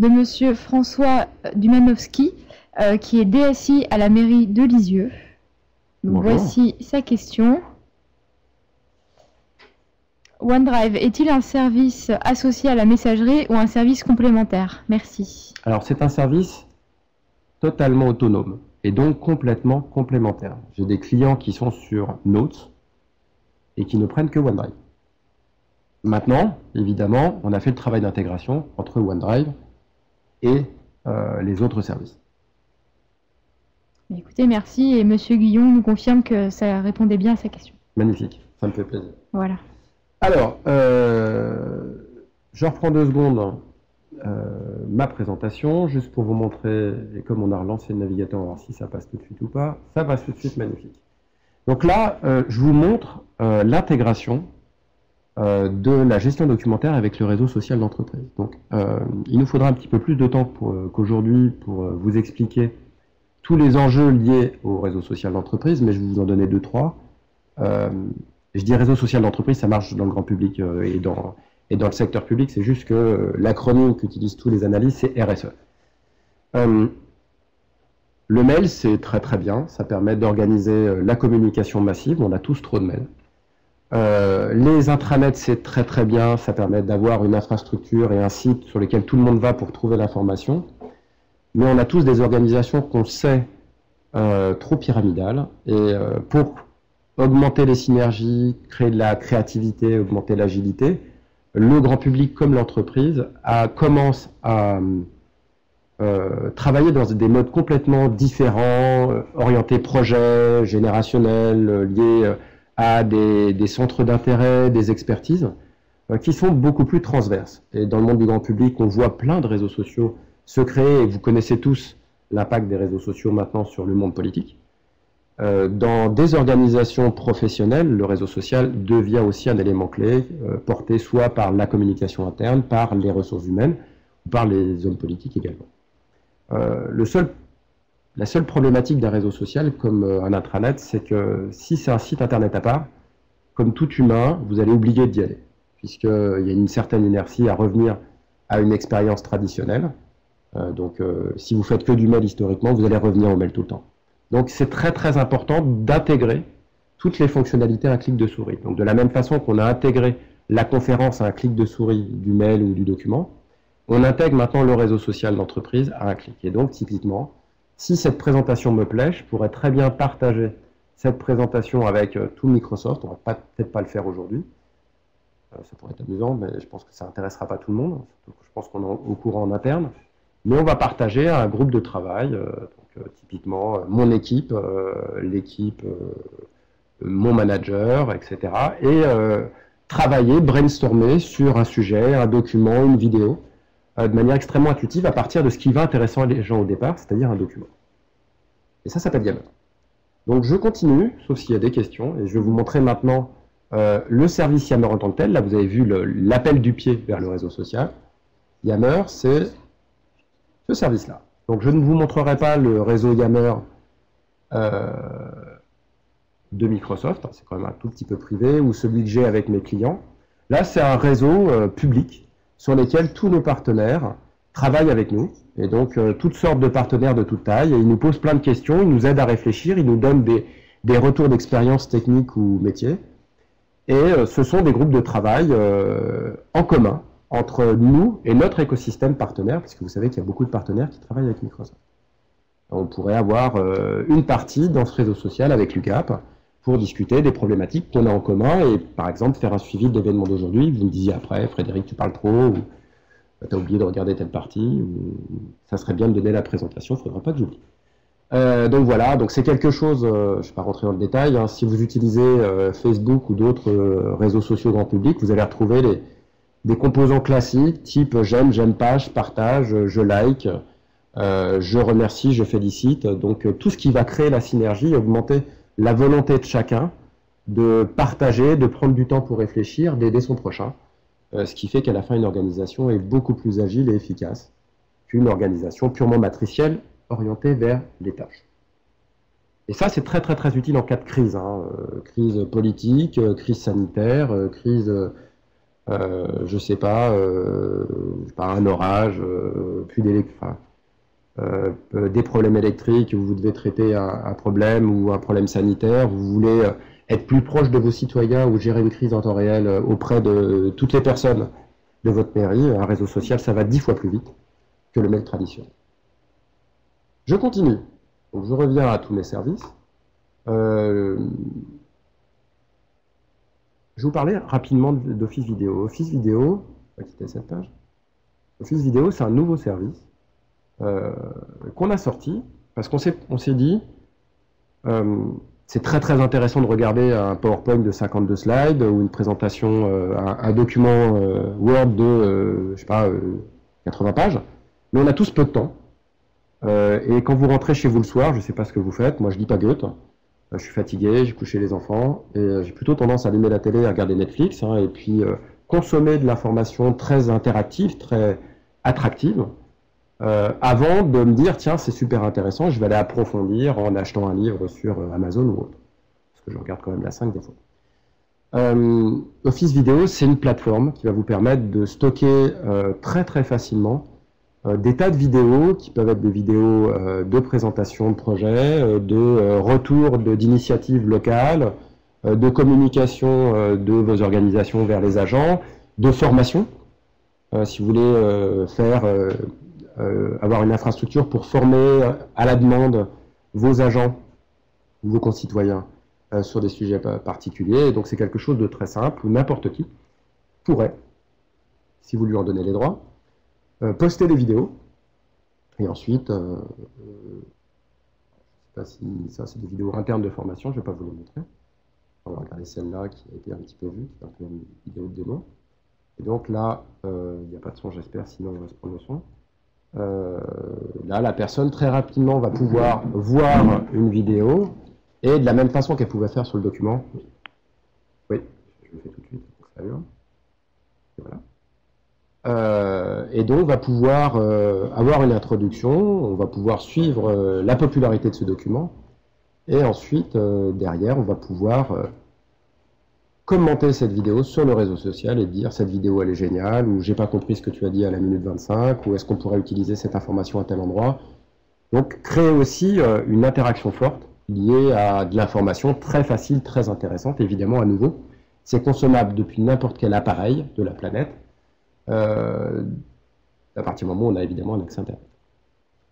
de monsieur François Dumanowski, Euh, qui est D S I à la mairie de Lisieux. Donc, voici sa question. OneDrive est-il un service associé à la messagerie ou un service complémentaire? Merci. Alors, c'est un service totalement autonome et donc complètement complémentaire. J'ai des clients qui sont sur Notes et qui ne prennent que OneDrive. Maintenant, évidemment, on a fait le travail d'intégration entre OneDrive et euh, les autres services. Écoutez, merci. Et monsieur Guyon nous confirme que ça répondait bien à sa question. Magnifique, ça me fait plaisir. Voilà. Alors, euh, je reprends deux secondes euh, ma présentation, juste pour vous montrer, et comme on a relancé le navigateur, on va voir si ça passe tout de suite ou pas. Ça passe tout de suite, magnifique. Donc là, euh, je vous montre euh, l'intégration euh, de la gestion documentaire avec le réseau social d'entreprise. Donc, euh, il nous faudra un petit peu plus de temps euh, qu'aujourd'hui pour euh, vous expliquer tous les enjeux liés au réseau social d'entreprise, mais je vais vous en donner deux, trois. Euh, je dis réseau social d'entreprise, ça marche dans le grand public euh, et, dans, et dans le secteur public, c'est juste que euh, l'acronyme qu'utilisent tous les analystes, c'est R S E. Euh, le mail, c'est très très bien, ça permet d'organiser euh, la communication massive, on a tous trop de mails. Euh, les intranets, c'est très très bien, ça permet d'avoir une infrastructure et un site sur lequel tout le monde va pour trouver l'information. Mais on a tous des organisations qu'on sait euh, trop pyramidales. Et euh, pour augmenter les synergies, créer de la créativité, augmenter l'agilité, le grand public comme l'entreprise commence à euh, travailler dans des modes complètement différents, orientés projets, générationnels, liés à des, des centres d'intérêt, des expertises, euh, qui sont beaucoup plus transverses. Et dans le monde du grand public, on voit plein de réseaux sociaux se créer, et vous connaissez tous l'impact des réseaux sociaux maintenant sur le monde politique. Euh, dans des organisations professionnelles, le réseau social devient aussi un élément clé, euh, porté soit par la communication interne, par les ressources humaines, ou par les hommes politiques également. Euh, le seul, la seule problématique d'un réseau social, comme euh, un intranet, c'est que si c'est un site internet à part, comme tout humain, vous allez oublier d'y aller, puisqu'il y a une certaine inertie à revenir à une expérience traditionnelle. Euh, donc, euh, si vous faites que du mail historiquement, vous allez revenir au mail tout le temps. Donc, c'est très très important d'intégrer toutes les fonctionnalités à un clic de souris. Donc, de la même façon qu'on a intégré la conférence à un clic de souris du mail ou du document, on intègre maintenant le réseau social d'entreprise à un clic. Et donc, typiquement, si cette présentation me plaît, je pourrais très bien partager cette présentation avec euh, tout Microsoft. On ne va peut-être pas le faire aujourd'hui. Euh, ça pourrait être amusant, mais je pense que ça n'intéressera pas tout le monde. Je pense qu'on est au courant en interne. Mais on va partager un groupe de travail, euh, donc, euh, typiquement euh, mon équipe, euh, l'équipe, euh, mon manager, et cetera. Et euh, travailler, brainstormer sur un sujet, un document, une vidéo, euh, de manière extrêmement intuitive à partir de ce qui va intéresser les gens au départ, c'est-à-dire un document. Et ça, ça s'appelle Yammer. Donc je continue, sauf s'il y a des questions, et je vais vous montrer maintenant euh, le service Yammer en tant que tel. Là, vous avez vu l'appel du pied vers le réseau social. Yammer, c'est ce service-là. Donc je ne vous montrerai pas le réseau Yammer euh, de Microsoft, hein, c'est quand même un tout petit peu privé, ou celui que j'ai avec mes clients. Là, c'est un réseau euh, public sur lequel tous nos partenaires travaillent avec nous, et donc euh, toutes sortes de partenaires de toute taille, et ils nous posent plein de questions, ils nous aident à réfléchir, ils nous donnent des, des retours d'expérience technique ou métier, Et euh, ce sont des groupes de travail euh, en commun entre nous et notre écosystème partenaire, puisque vous savez qu'il y a beaucoup de partenaires qui travaillent avec Microsoft. On pourrait avoir euh, une partie dans ce réseau social avec l'U G A P pour discuter des problématiques qu'on a en commun et par exemple faire un suivi de l'événement d'aujourd'hui. Vous me disiez après, Frédéric, tu parles trop, ou bah, tu as oublié de regarder telle partie, ou ça serait bien de donner la présentation, il ne faudra pas que j'oublie. Euh, donc voilà, donc c'est quelque chose, euh, je ne vais pas rentrer dans le détail, hein, si vous utilisez euh, Facebook ou d'autres euh, réseaux sociaux grand public, vous allez retrouver les, des composants classiques type j'aime, j'aime pas, je partage, je like, euh, je remercie, je félicite, donc euh, tout ce qui va créer la synergie, augmenter la volonté de chacun de partager, de prendre du temps pour réfléchir, d'aider son prochain, euh, ce qui fait qu'à la fin une organisation est beaucoup plus agile et efficace qu'une organisation purement matricielle orienté vers les tâches. Et ça, c'est très très très utile en cas de crise. Hein. Euh, crise politique, euh, crise sanitaire, euh, crise, euh, je sais pas, euh, par un orage, euh, puis des, enfin, euh, des problèmes électriques, où vous devez traiter un, un problème ou un problème sanitaire, vous voulez être plus proche de vos citoyens ou gérer une crise en temps réel auprès de toutes les personnes de votre mairie, un réseau social, ça va dix fois plus vite que le mail traditionnel. Je continue. Donc, je reviens à tous mes services. Euh, je vous parlais rapidement d'Office Vidéo. Office Vidéo, on va quitter cette page. Office Vidéo, c'est un nouveau service euh, qu'on a sorti parce qu'on s'est dit euh, c'est très très intéressant de regarder un PowerPoint de cinquante-deux slides ou une présentation, euh, un, un document euh, Word de euh, je sais pas, euh, quatre-vingts pages, mais on a tous peu de temps. Euh, et quand vous rentrez chez vous le soir, je ne sais pas ce que vous faites, moi je lis pas Goethe, euh, je suis fatigué, j'ai couché les enfants, et euh, j'ai plutôt tendance à allumer la télé, à regarder Netflix, hein, et puis euh, consommer de l'information très interactive, très attractive, euh, avant de me dire, tiens, c'est super intéressant, je vais aller approfondir en achetant un livre sur euh, Amazon ou autre, parce que je regarde quand même la cinq des fois. Euh, Office Video, c'est une plateforme qui va vous permettre de stocker euh, très très facilement Euh, des tas de vidéos qui peuvent être des vidéos euh, de présentation de projets, euh, de euh, retour d'initiatives locales, euh, de communication euh, de vos organisations vers les agents, de formation. Euh, si vous voulez euh, faire, euh, euh, avoir une infrastructure pour former à la demande vos agents, vos concitoyens, euh, sur des sujets particuliers. Et donc c'est quelque chose de très simple où n'importe qui pourrait, si vous lui en donnez les droits, poster des vidéos, et ensuite, euh, je ne sais pas si ça c'est des vidéos internes de formation, je ne vais pas vous les montrer. On va regarder celle-là qui a été un petit peu vue, qui est un peu une vidéo de démo. Et donc là, euh, il n'y a pas de son j'espère, sinon on va se prendre le son. Euh, là, la personne très rapidement va pouvoir voir une vidéo, et de la même façon qu'elle pouvait faire sur le document. Oui, je le fais tout de suite, sérieux. Et voilà. Euh, et donc on va pouvoir euh, avoir une introduction, on va pouvoir suivre euh, la popularité de ce document, et ensuite euh, derrière on va pouvoir euh, commenter cette vidéo sur le réseau social et dire cette vidéo elle est géniale, ou j'ai pas compris ce que tu as dit à la minute vingt-cinq, ou est-ce qu'on pourrait utiliser cette information à tel endroit. Donc créer aussi euh, une interaction forte liée à de l'information très facile, très intéressante, évidemment à nouveau. C'est consommable depuis n'importe quel appareil de la planète. Euh, à partir du moment où on a évidemment un accès Internet.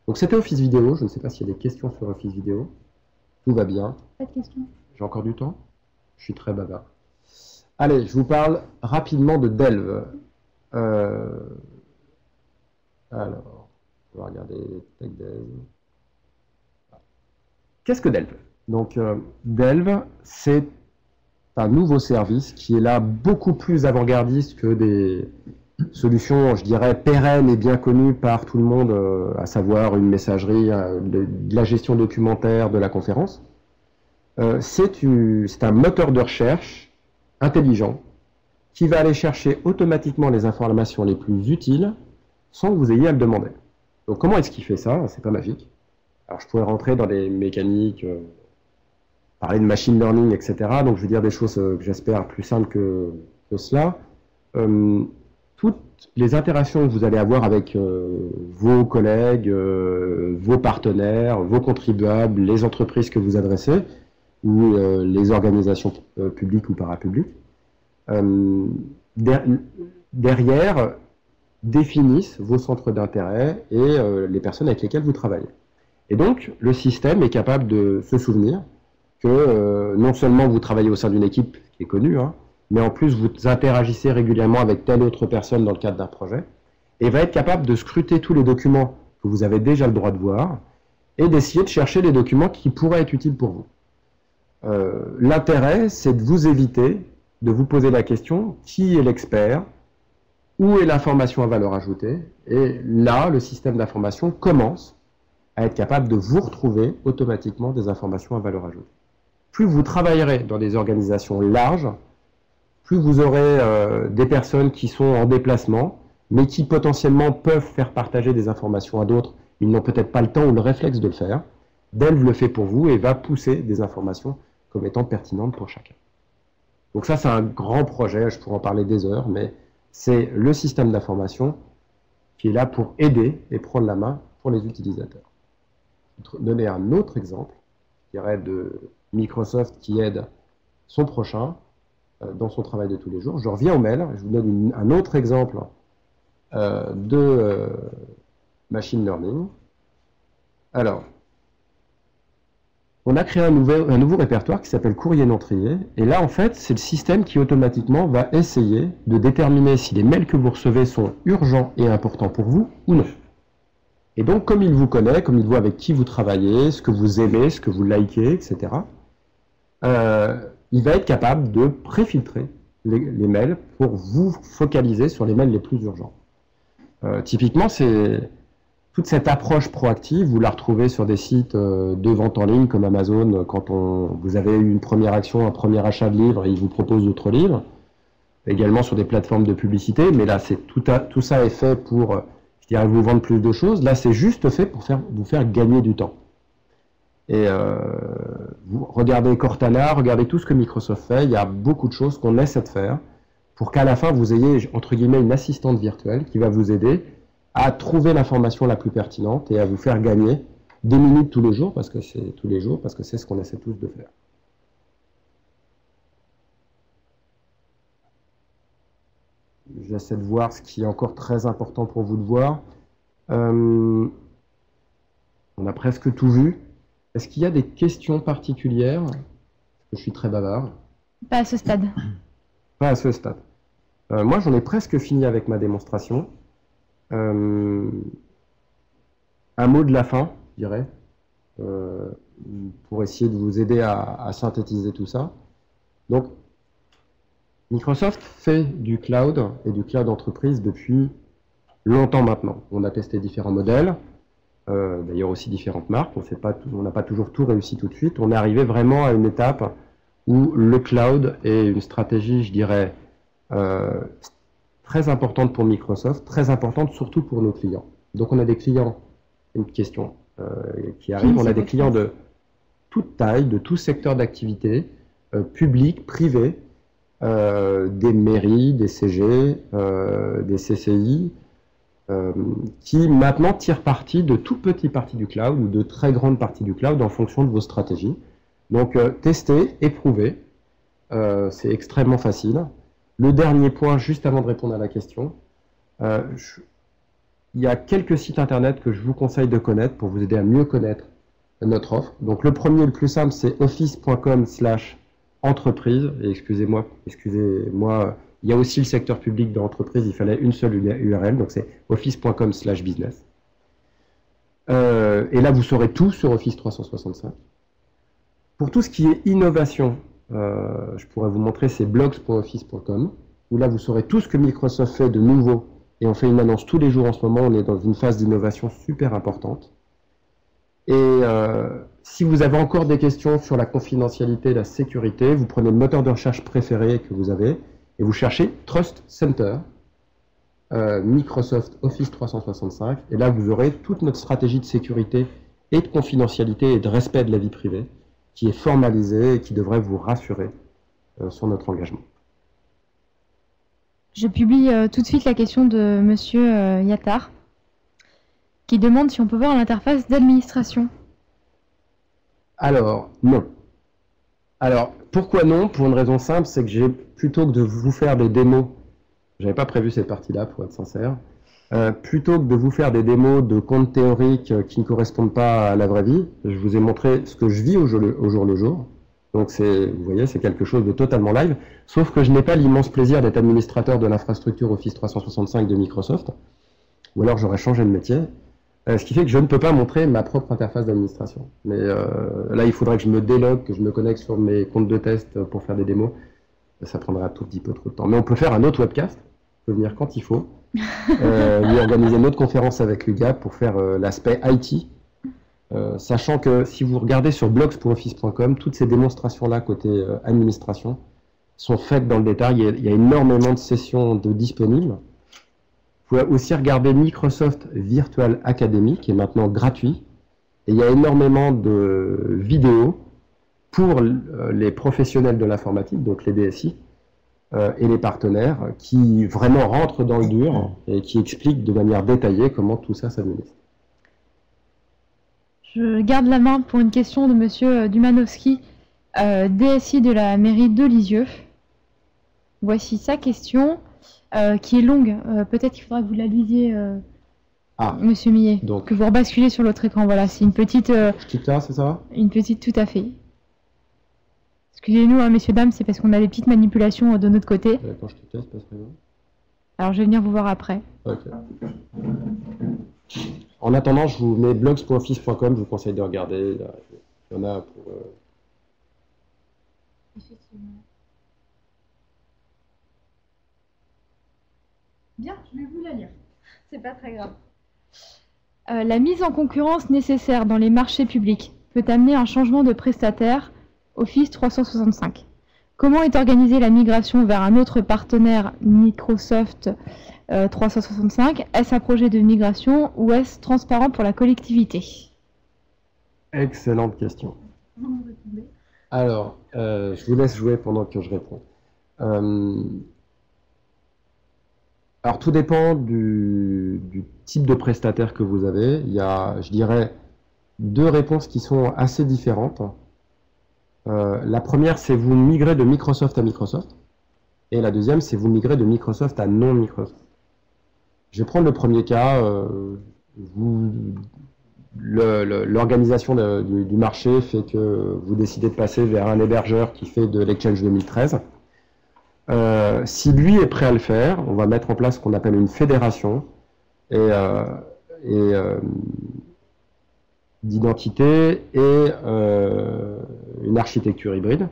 Donc c'était Office Vidéo, je ne sais pas s'il y a des questions sur Office Vidéo. Tout va bien. Pas de questions. J'ai encore du temps. Je suis très bavard. Allez, je vous parle rapidement de Delve. Euh... Alors, on va regarder TechDev. Qu'est-ce que Delve? Donc euh, Delve, c'est un nouveau service qui est là beaucoup plus avant-gardiste que des solution, je dirais, pérenne et bien connue par tout le monde, euh, à savoir une messagerie, euh, de, de la gestion documentaire de la conférence. Euh, c'est un moteur de recherche intelligent qui va aller chercher automatiquement les informations les plus utiles sans que vous ayez à le demander. Donc comment est-ce qu'il fait ça? C'est pas magique. Alors je pourrais rentrer dans des mécaniques, euh, parler de machine learning, et cetera. Donc je vais dire des choses euh, que j'espère plus simples que, que cela. Euh, Toutes les interactions que vous allez avoir avec euh, vos collègues, euh, vos partenaires, vos contribuables, les entreprises que vous adressez, ou euh, les organisations euh, publiques ou parapubliques, euh, der derrière, définissent vos centres d'intérêt et euh, les personnes avec lesquelles vous travaillez. Et donc, le système est capable de se souvenir que euh, non seulement vous travaillez au sein d'une équipe qui est connue, hein, mais en plus vous interagissez régulièrement avec telle autre personne dans le cadre d'un projet, et va être capable de scruter tous les documents que vous avez déjà le droit de voir, et d'essayer de chercher les documents qui pourraient être utiles pour vous. Euh, L'intérêt, c'est de vous éviter de vous poser la question « Qui est l'expert ? Où est l'information à valeur ajoutée ?» Et là, le système d'information commence à être capable de vous retrouver automatiquement des informations à valeur ajoutée. Plus vous travaillerez dans des organisations larges, plus vous aurez euh, des personnes qui sont en déplacement, mais qui potentiellement peuvent faire partager des informations à d'autres. Ils n'ont peut-être pas le temps ou le réflexe de le faire. Delve le fait pour vous et va pousser des informations comme étant pertinentes pour chacun. Donc ça, c'est un grand projet, je pourrais en parler des heures, mais c'est le système d'information qui est là pour aider et prendre la main pour les utilisateurs. Je vais donner un autre exemple, je dirais de Microsoft qui aide son prochain dans son travail de tous les jours. Je reviens au mail, je vous donne une, un autre exemple euh, de... Euh, Machine Learning. Alors, on a créé un, nouvel, un nouveau répertoire qui s'appelle courrier non trié. Et là, en fait, c'est le système qui automatiquement va essayer de déterminer si les mails que vous recevez sont urgents et importants pour vous ou non. Et donc, comme il vous connaît, comme il voit avec qui vous travaillez, ce que vous aimez, ce que vous likez, et cetera, euh, il va être capable de préfiltrer les, les mails pour vous focaliser sur les mails les plus urgents. Euh, typiquement, c'est... Toute cette approche proactive, vous la retrouvez sur des sites de vente en ligne comme Amazon, quand on, vous avez eu une première action, un premier achat de livres, et ils vous proposent d'autres livres, également sur des plateformes de publicité, mais là, tout, à, tout ça est fait pour, je dirais, vous vendre plus de choses. Là, c'est juste fait pour faire, vous faire gagner du temps. Et euh, vous regardez Cortana, regardez tout ce que Microsoft fait, il y a beaucoup de choses qu'on essaie de faire pour qu'à la fin, vous ayez, entre guillemets, une assistante virtuelle qui va vous aider à trouver l'information la plus pertinente et à vous faire gagner des minutes tous les jours, parce que c'est tous les jours, parce que c'est ce qu'on essaie tous de faire. J'essaie de voir ce qui est encore très important pour vous de voir. Euh, on a presque tout vu. Est-ce qu'il y a des questions particulières? Parce que je suis très bavard. Pas à ce stade. Pas à ce stade. Euh, moi, j'en ai presque fini avec ma démonstration. Euh, un mot de la fin, je dirais, euh, pour essayer de vous aider à, à synthétiser tout ça. Donc, Microsoft fait du cloud et du cloud entreprise depuis longtemps maintenant. On a testé différents modèles, euh, d'ailleurs aussi différentes marques. On fait pas, on n'a pas toujours tout réussi tout de suite. On est arrivé vraiment à une étape où le cloud est une stratégie, je dirais, euh, très importante pour Microsoft, très importante surtout pour nos clients. Donc on a des clients, une question euh, qui arrive, on a des clients de toute taille, de tout secteur d'activité, euh, public, privé, euh, des mairies, des C G, euh, des C C I, euh, qui maintenant tirent parti de tout petit partie du cloud ou de très grande partie du cloud en fonction de vos stratégies. Donc euh, tester, éprouver, euh, c'est extrêmement facile. Le dernier point, juste avant de répondre à la question, euh, je, il y a quelques sites internet que je vous conseille de connaître pour vous aider à mieux connaître notre offre. Donc le premier, le plus simple, c'est office point com slash entreprise. Et excusez-moi, excusez-moi, il y a aussi le secteur public dans l'entreprise, il fallait une seule U R L, donc c'est office point com slash business. Euh, et là, vous saurez tout sur Office trois cent soixante-cinq. Pour tout ce qui est innovation, Euh, je pourrais vous montrer, c'est blogs point office point com, où là vous saurez tout ce que Microsoft fait de nouveau, et on fait une annonce tous les jours en ce moment, on est dans une phase d'innovation super importante. Et euh, si vous avez encore des questions sur la confidentialité, la sécurité, vous prenez le moteur de recherche préféré que vous avez, et vous cherchez Trust Center, euh, Microsoft Office trois cent soixante-cinq, et là vous aurez toute notre stratégie de sécurité et de confidentialité et de respect de la vie privée, qui est formalisé et qui devrait vous rassurer euh, sur notre engagement. Je publie euh, tout de suite la question de Monsieur euh, Yattar, qui demande si on peut voir l'interface d'administration. Alors, non. Alors, pourquoi non? Pour une raison simple, c'est que j'ai plutôt que de vous faire des démos, j'avais pas prévu cette partie-là, pour être sincère, euh, plutôt que de vous faire des démos de comptes théoriques qui ne correspondent pas à la vraie vie, je vous ai montré ce que je vis au jour le, au jour, le jour. Donc, vous voyez, c'est quelque chose de totalement live, sauf que je n'ai pas l'immense plaisir d'être administrateur de l'infrastructure Office trois cent soixante-cinq de Microsoft, ou alors j'aurais changé de métier. Euh, ce qui fait que je ne peux pas montrer ma propre interface d'administration. Mais euh, là, il faudrait que je me délogue, que je me connecte sur mes comptes de test pour faire des démos. Ça prendra tout petit peu trop de temps. Mais on peut faire un autre webcast, on peut venir quand il faut, euh, lui organiser une autre conférence avec l'U G A P pour faire euh, l'aspect I T. Euh, sachant que si vous regardez sur blogs point office point com, toutes ces démonstrations-là côté euh, administration sont faites dans le détail. Il y a, il y a énormément de sessions de disponibles. Vous pouvez aussi regarder Microsoft Virtual Academy, qui est maintenant gratuit. Et il y a énormément de vidéos pour les professionnels de l'informatique, donc les D S I, euh, et les partenaires, qui vraiment rentrent dans le dur et qui expliquent de manière détaillée comment tout ça s'administre. Je garde la main pour une question de Monsieur Dumanowski, euh, D S I de la mairie de Lisieux. Voici sa question. Euh, qui est longue, euh, peut-être qu'il faudra que vous la lisiez, euh, ah, Monsieur Millet, donc, que vous rebasculez sur l'autre écran. Voilà, c'est une petite... Euh, Twitter, c'est ça? Une petite, tout à fait. Excusez-nous, hein, messieurs, dames, c'est parce qu'on a des petites manipulations euh, de notre côté. Euh, quand je te teste, pas très bien. Alors, je vais venir vous voir après. Okay. En attendant, je vous mets blogs point office point com, je vous conseille de regarder. Il y en a pour... Euh... Effectivement. Bien, je vais vous la lire. C'est pas très grave. Euh, la mise en concurrence nécessaire dans les marchés publics peut amener un changement de prestataire Office trois cent soixante-cinq. Comment est organisée la migration vers un autre partenaire Microsoft euh, trois cent soixante-cinq? Est-ce un projet de migration ou est-ce transparent pour la collectivité? Excellente question. Alors, euh, je vous laisse jouer pendant que je réponds. Euh... Alors, tout dépend du, du type de prestataire que vous avez. Il y a, je dirais, deux réponses qui sont assez différentes. Euh, la première, c'est vous migrez de Microsoft à Microsoft. Et la deuxième, c'est vous migrez de Microsoft à non-Microsoft. Je vais prendre le premier cas. Euh, L'organisation du, du marché fait que vous décidez de passer vers un hébergeur qui fait de l'Exchange deux mille treize. Euh, si lui est prêt à le faire, on va mettre en place ce qu'on appelle une fédération et, euh, et, euh, d'identité et euh, une architecture hybride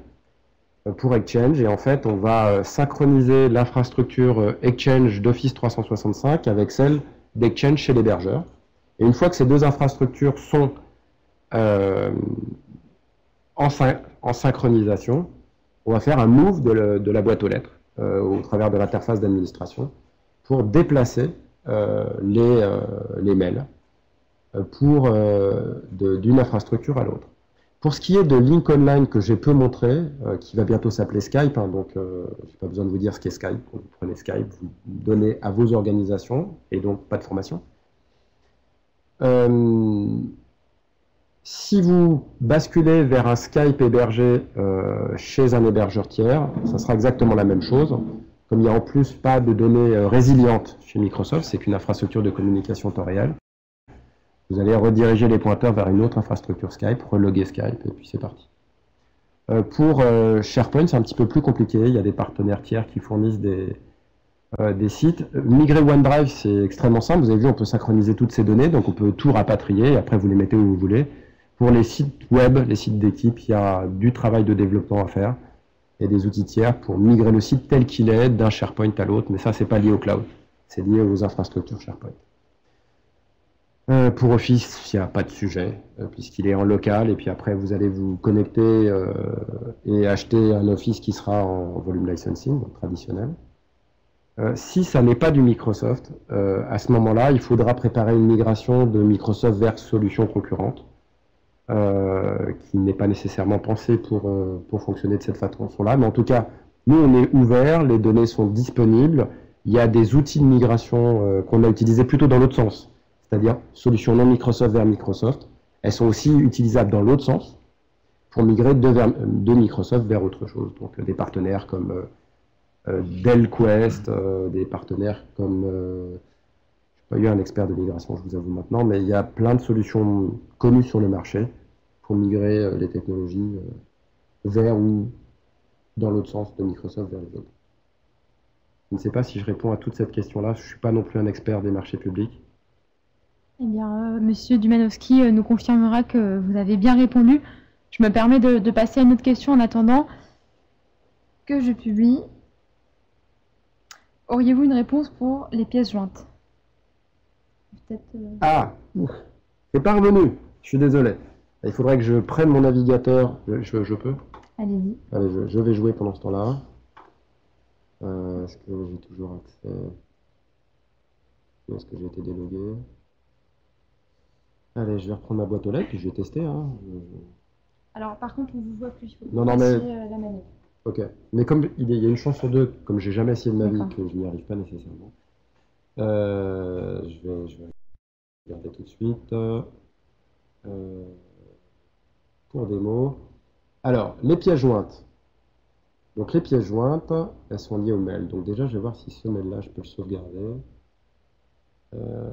pour Exchange. Et en fait, on va synchroniser l'infrastructure Exchange d'Office trois cent soixante-cinq avec celle d'Exchange chez l'hébergeur. Et une fois que ces deux infrastructures sont euh, en, syn en synchronisation, on va faire un move de, le, de la boîte aux lettres euh, au travers de l'interface d'administration pour déplacer euh, les, euh, les mails pour euh, d'une infrastructure à l'autre. Pour ce qui est de Lync Online que j'ai peu montré, euh, qui va bientôt s'appeler Skype, hein, donc euh, je n'ai pas besoin de vous dire ce qu'est Skype. Vous prenez Skype, vous donnez à vos organisations et donc pas de formation. Euh, Si vous basculez vers un Skype hébergé euh, chez un hébergeur tiers, ça sera exactement la même chose. Comme il n'y a en plus pas de données euh, résilientes chez Microsoft, c'est qu'une infrastructure de communication temps réel, vous allez rediriger les pointeurs vers une autre infrastructure Skype, reloguer Skype, et puis c'est parti. Euh, pour euh, SharePoint, c'est un petit peu plus compliqué. Il y a des partenaires tiers qui fournissent des, euh, des sites. Migrer OneDrive, c'est extrêmement simple. Vous avez vu, on peut synchroniser toutes ces données, donc on peut tout rapatrier, et après vous les mettez où vous voulez. Pour les sites web, les sites d'équipe, il y a du travail de développement à faire et des outils tiers pour migrer le site tel qu'il est d'un SharePoint à l'autre, mais ça, c'est pas lié au cloud, c'est lié aux infrastructures SharePoint. Euh, pour Office, il n'y a pas de sujet, euh, puisqu'il est en local, et puis après, vous allez vous connecter euh, et acheter un Office qui sera en volume licensing, donc traditionnel. Euh, si ça n'est pas du Microsoft, euh, à ce moment-là, il faudra préparer une migration de Microsoft vers solutions concurrentes. Euh, qui n'est pas nécessairement pensé pour, euh, pour fonctionner de cette façon-là. Mais en tout cas, nous, on est ouvert, les données sont disponibles. Il y a des outils de migration euh, qu'on a utilisés plutôt dans l'autre sens, c'est-à-dire solutions non Microsoft vers Microsoft. Elles sont aussi utilisables dans l'autre sens pour migrer de, vers, de Microsoft vers autre chose. Donc des partenaires comme euh, Delquest, euh, des partenaires comme... Euh, je n'ai pas eu un expert de migration, je vous avoue maintenant, mais il y a plein de solutions connues sur le marché pour migrer euh, les technologies euh, vers ou dans l'autre sens de Microsoft vers les autres. Je ne sais pas si je réponds à toute cette question-là, je ne suis pas non plus un expert des marchés publics. Eh bien, euh, Monsieur Dumanowski euh, nous confirmera que vous avez bien répondu. Je me permets de, de passer à une autre question en attendant que je publie. Auriez-vous une réponse pour les pièces jointes? euh... Ah, c'est pas revenu. Je suis désolé. Il faudrait que je prenne mon navigateur. Je, je, je peux? Allez-y. Allez, je, je vais jouer pendant ce temps-là. Euh, Est-ce que j'ai toujours accès? Est-ce que j'ai été délogué? Allez, je vais reprendre ma boîte aux lettres, puis je vais tester. Hein. Alors, par contre, on ne vous voit plus. Faut non, non, mais... la manip. Ok. Mais comme il y a une chance sur deux, comme j'ai jamais essayé de ma vie, que je n'y arrive pas nécessairement, euh, je, vais, je vais regarder tout de suite. Euh, pour des mots. Alors, les pièces jointes. Donc, les pièces jointes, elles sont liées au mail. Donc, déjà, je vais voir si ce mail-là, je peux le sauvegarder. Euh...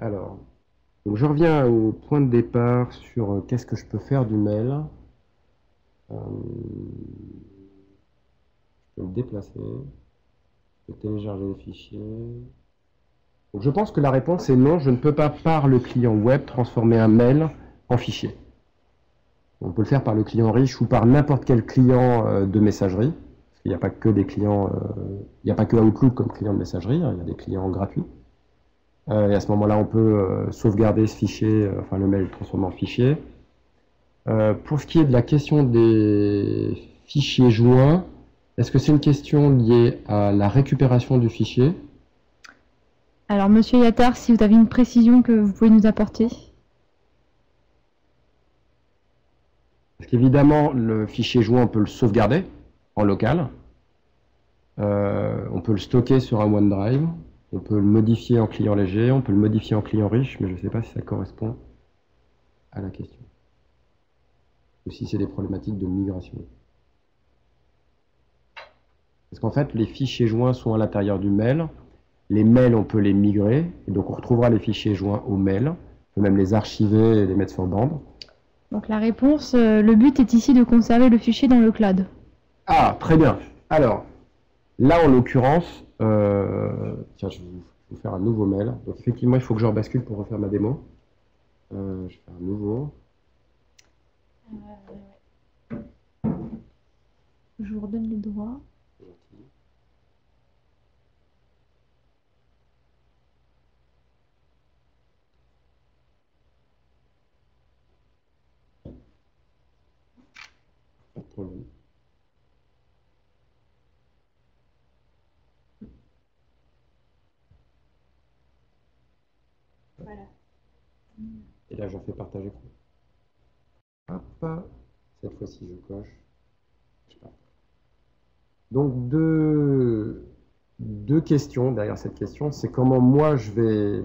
Alors, donc je reviens au point de départ sur euh, qu'est-ce que je peux faire du mail. Euh, je peux me déplacer, je peux télécharger les fichiers. Donc je pense que la réponse est non, je ne peux pas par le client web transformer un mail en fichier. On peut le faire par le client riche ou par n'importe quel client euh, de messagerie. Il n'y a pas que des clients, euh, il n'y a pas que Outlook comme client de messagerie, hein, il y a des clients gratuits. Euh, et à ce moment-là, on peut euh, sauvegarder ce fichier, euh, enfin le mail transformé en fichier. Euh, pour ce qui est de la question des fichiers joints, est-ce que c'est une question liée à la récupération du fichier? Alors, Monsieur Yattar, si vous avez une précision que vous pouvez nous apporter. Parce qu'évidemment, le fichier joint, on peut le sauvegarder en local. Euh, on peut le stocker sur un OneDrive, on peut le modifier en client léger, on peut le modifier en client riche, mais je ne sais pas si ça correspond à la question. Ou si c'est des problématiques de migration. Parce qu'en fait, les fichiers joints sont à l'intérieur du mail. Les mails, on peut les migrer, et donc on retrouvera les fichiers joints au mail. On peut même les archiver et les mettre sur bande. Donc la réponse, euh, le but est ici de conserver le fichier dans le cloud. Ah, très bien. Alors, là, en l'occurrence, euh, tiens, je vais vous faire un nouveau mail. Donc, effectivement, il faut que je rebascule pour refaire ma démo. Euh, je vais faire un nouveau. Euh, je vous redonne les droits. Pas de problème. Voilà. Et là, j'en fais partager. Hop. Cette fois-ci, je coche. Je partage. Donc, deux, deux questions derrière cette question. C'est comment moi, je vais...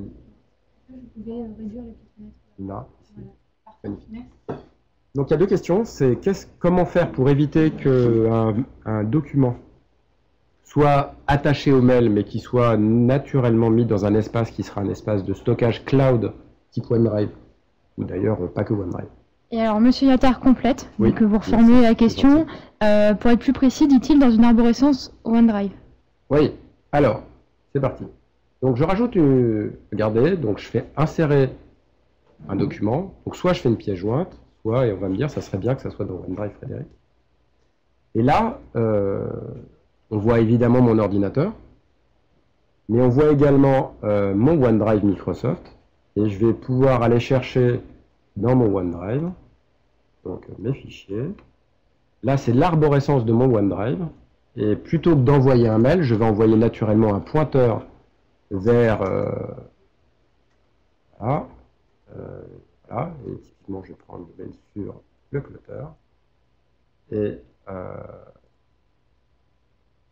Je pouvais réduire les petites fenêtres. Là. Voilà. Magnifique. Merci. Donc, il y a deux questions. C'est qu'est-ce, comment faire pour éviter qu'un un document soit attaché au mail, mais qui soit naturellement mis dans un espace qui sera un espace de stockage cloud type OneDrive, ou d'ailleurs pas que OneDrive. Et alors, Monsieur Yattar complète, oui, vu que vous reformulez la question. Euh, pour être plus précis, dit-il, dans une arborescence OneDrive. Oui, alors, c'est parti. Donc, je rajoute une... Regardez, donc je fais insérer un document. Donc, soit je fais une pièce jointe, soit, et on va me dire, ça serait bien que ça soit dans OneDrive, Frédéric. Et là... Euh... On voit évidemment mon ordinateur, mais on voit également euh, mon OneDrive Microsoft, et je vais pouvoir aller chercher dans mon OneDrive, donc mes fichiers. Là, c'est l'arborescence de mon OneDrive, et plutôt que d'envoyer un mail, je vais envoyer naturellement un pointeur vers... Euh, là, euh, là, et typiquement, je vais prendre le mail sur le clutter, et... Euh,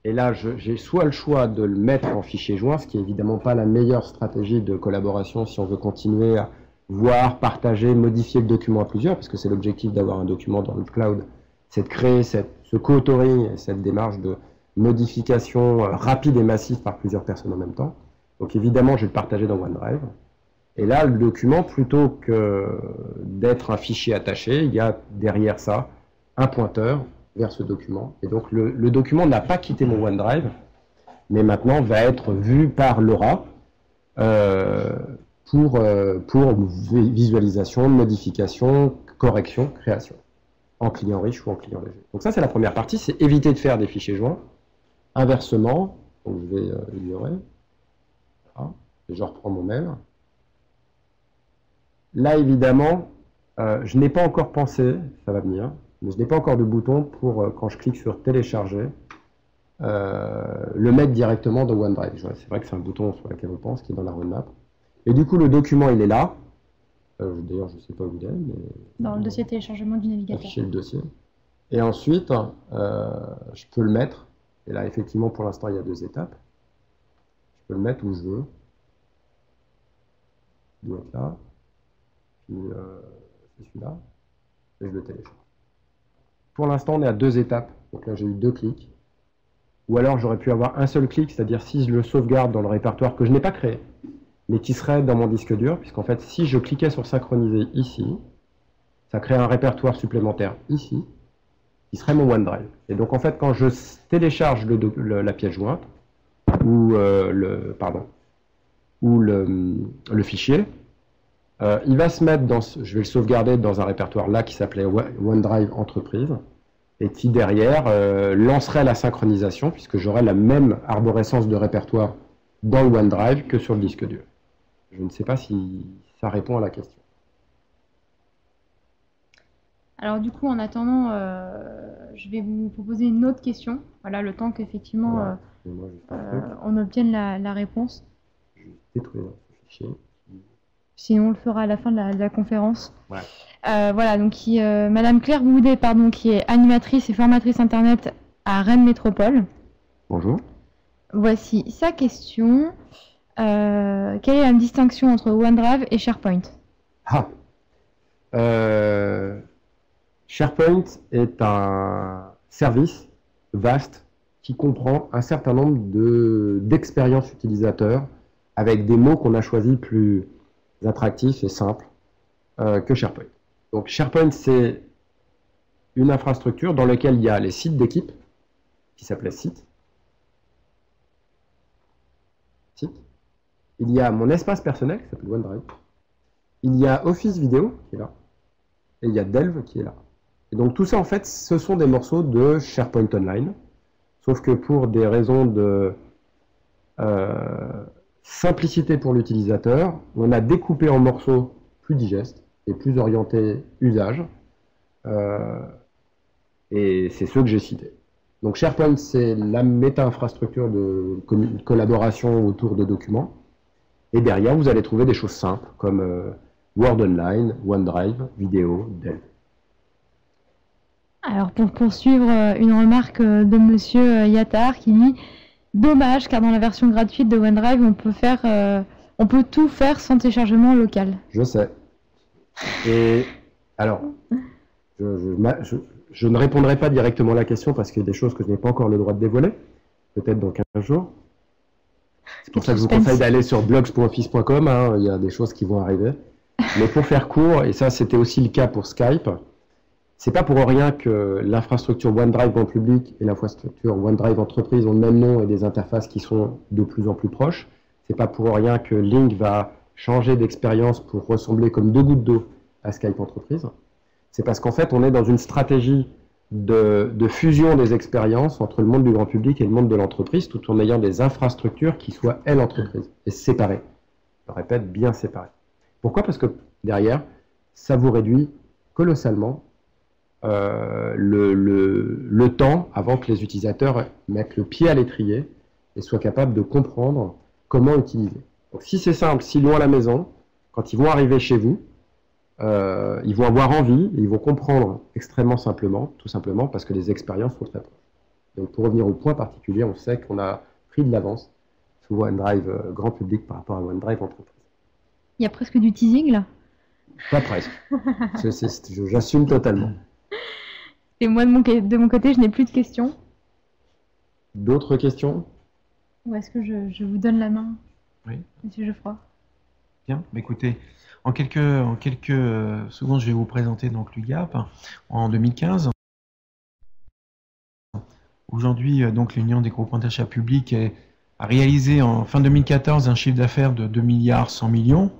Et là, j'ai soit le choix de le mettre en fichier joint, ce qui n'est évidemment pas la meilleure stratégie de collaboration si on veut continuer à voir, partager, modifier le document à plusieurs, parce que c'est l'objectif d'avoir un document dans le cloud, c'est de créer cette, ce co-authoring, cette démarche de modification rapide et massive par plusieurs personnes en même temps. Donc évidemment, je vais le partager dans OneDrive. Et là, le document, plutôt que d'être un fichier attaché, il y a derrière ça un pointeur vers ce document. Et donc, le, le document n'a pas quitté mon OneDrive, mais maintenant va être vu par Laura euh, pour, euh, pour visualisation, modification, correction, création, en client riche ou en client léger. Donc ça, c'est la première partie, c'est éviter de faire des fichiers joints. Inversement, donc je vais euh, ignorer. Voilà. Et je reprends mon mail. Là, évidemment, euh, je n'ai pas encore pensé, ça va venir, mais je n'ai pas encore de bouton pour, euh, quand je clique sur télécharger, euh, le mettre directement dans OneDrive. C'est vrai que c'est un bouton sur lequel on pense, qui est dans la roadmap. Et du coup, le document, il est là. Euh, D'ailleurs, je ne sais pas où il est. Mais... Dans le dossier téléchargement du navigateur. Afficher le dossier. Et ensuite, euh, je peux le mettre. Et là, effectivement, pour l'instant, il y a deux étapes. Je peux le mettre où je veux. Il doit être là. Euh, c'est celui-là, et je le télécharge. Pour l'instant, on est à deux étapes. Donc là, j'ai eu deux clics. Ou alors, j'aurais pu avoir un seul clic, c'est-à-dire si je le sauvegarde dans le répertoire que je n'ai pas créé, mais qui serait dans mon disque dur, puisqu'en fait, si je cliquais sur synchroniser ici, ça crée un répertoire supplémentaire ici, qui serait mon OneDrive. Et donc, en fait, quand je télécharge le, le, la pièce jointe, ou, euh, le, pardon, ou le, le fichier, Euh, il va se mettre dans, ce, je vais le sauvegarder dans un répertoire là qui s'appelait OneDrive Entreprise et qui derrière euh, lancerait la synchronisation puisque j'aurai la même arborescence de répertoire dans le OneDrive que sur le disque dur. Je ne sais pas si ça répond à la question. Alors du coup, en attendant, euh, je vais vous proposer une autre question. Voilà, le temps qu'effectivement voilà, euh, euh, on obtienne la, la réponse. Je vais détruire ce fichier. Sinon, on le fera à la fin de la, de la conférence. Ouais. Euh, voilà, donc qui, euh, Madame Claire Boudet, pardon, qui est animatrice et formatrice Internet à Rennes Métropole. Bonjour. Voici sa question. Euh, quelle est la distinction entre OneDrive et SharePoint? ah. euh, SharePoint est un service vaste qui comprend un certain nombre de, d'expériences utilisateurs avec des mots qu'on a choisis plus... attractif et simple euh, que SharePoint. Donc SharePoint, c'est une infrastructure dans laquelle il y a les sites d'équipe, qui s'appelaient sites. Site. Il y a mon espace personnel, qui s'appelle OneDrive. Il y a Office Video, qui est là. Et il y a Delve, qui est là. Et donc tout ça, en fait, ce sont des morceaux de SharePoint Online. Sauf que pour des raisons de... Euh, simplicité pour l'utilisateur, on a découpé en morceaux plus digestes et plus orientés usage. Euh, et c'est ceux que j'ai cités. Donc SharePoint, c'est la méta-infrastructure de collaboration autour de documents. Et derrière, vous allez trouver des choses simples comme euh, Word Online, OneDrive, Vidéo, Delve. Alors pour poursuivre, une remarque de Monsieur Yattar qui dit... Dommage, car dans la version gratuite de OneDrive, on peut, faire, euh, on peut tout faire sans téléchargement local. Je sais. Et alors, je, je, je, je ne répondrai pas directement à la question parce qu'il y a des choses que je n'ai pas encore le droit de dévoiler. Peut-être dans quinze jours. C'est pour ça que je vous conseille d'aller sur blogs point office point com. Hein, il y a des choses qui vont arriver. Mais pour faire court, et ça c'était aussi le cas pour Skype, c'est pas pour rien que l'infrastructure OneDrive en public et l'infrastructure OneDrive entreprise ont le même nom et des interfaces qui sont de plus en plus proches. C'est pas pour rien que Lync va changer d'expérience pour ressembler comme deux gouttes d'eau à Skype entreprise. C'est parce qu'en fait, on est dans une stratégie de, de fusion des expériences entre le monde du grand public et le monde de l'entreprise, tout en ayant des infrastructures qui soient elles entreprises et séparées. Je répète, bien séparées. Pourquoi? Parce que derrière, ça vous réduit colossalement Euh, le, le, le temps avant que les utilisateurs mettent le pied à l'étrier et soient capables de comprendre comment utiliser. Donc si c'est simple, s'ils l'ont à la maison, quand ils vont arriver chez vous, euh, ils vont avoir envie, et ils vont comprendre extrêmement simplement, tout simplement parce que les expériences sont très proches. Donc pour revenir au point particulier, on sait qu'on a pris de l'avance sous OneDrive grand public par rapport à OneDrive entreprise. Il y a presque du teasing là? Pas presque. J'assume totalement. Et moi, de mon, de mon côté, je n'ai plus de questions. D'autres questions? Ou est-ce que je, je vous donne la main, oui. Monsieur Geffroy? Bien, écoutez, en quelques, en quelques secondes, je vais vous présenter donc l'U G A P en deux mille quinze. Aujourd'hui, donc l'Union des groupements d'achats publics a réalisé en fin deux mille quatorze un chiffre d'affaires de deux milliards cent millions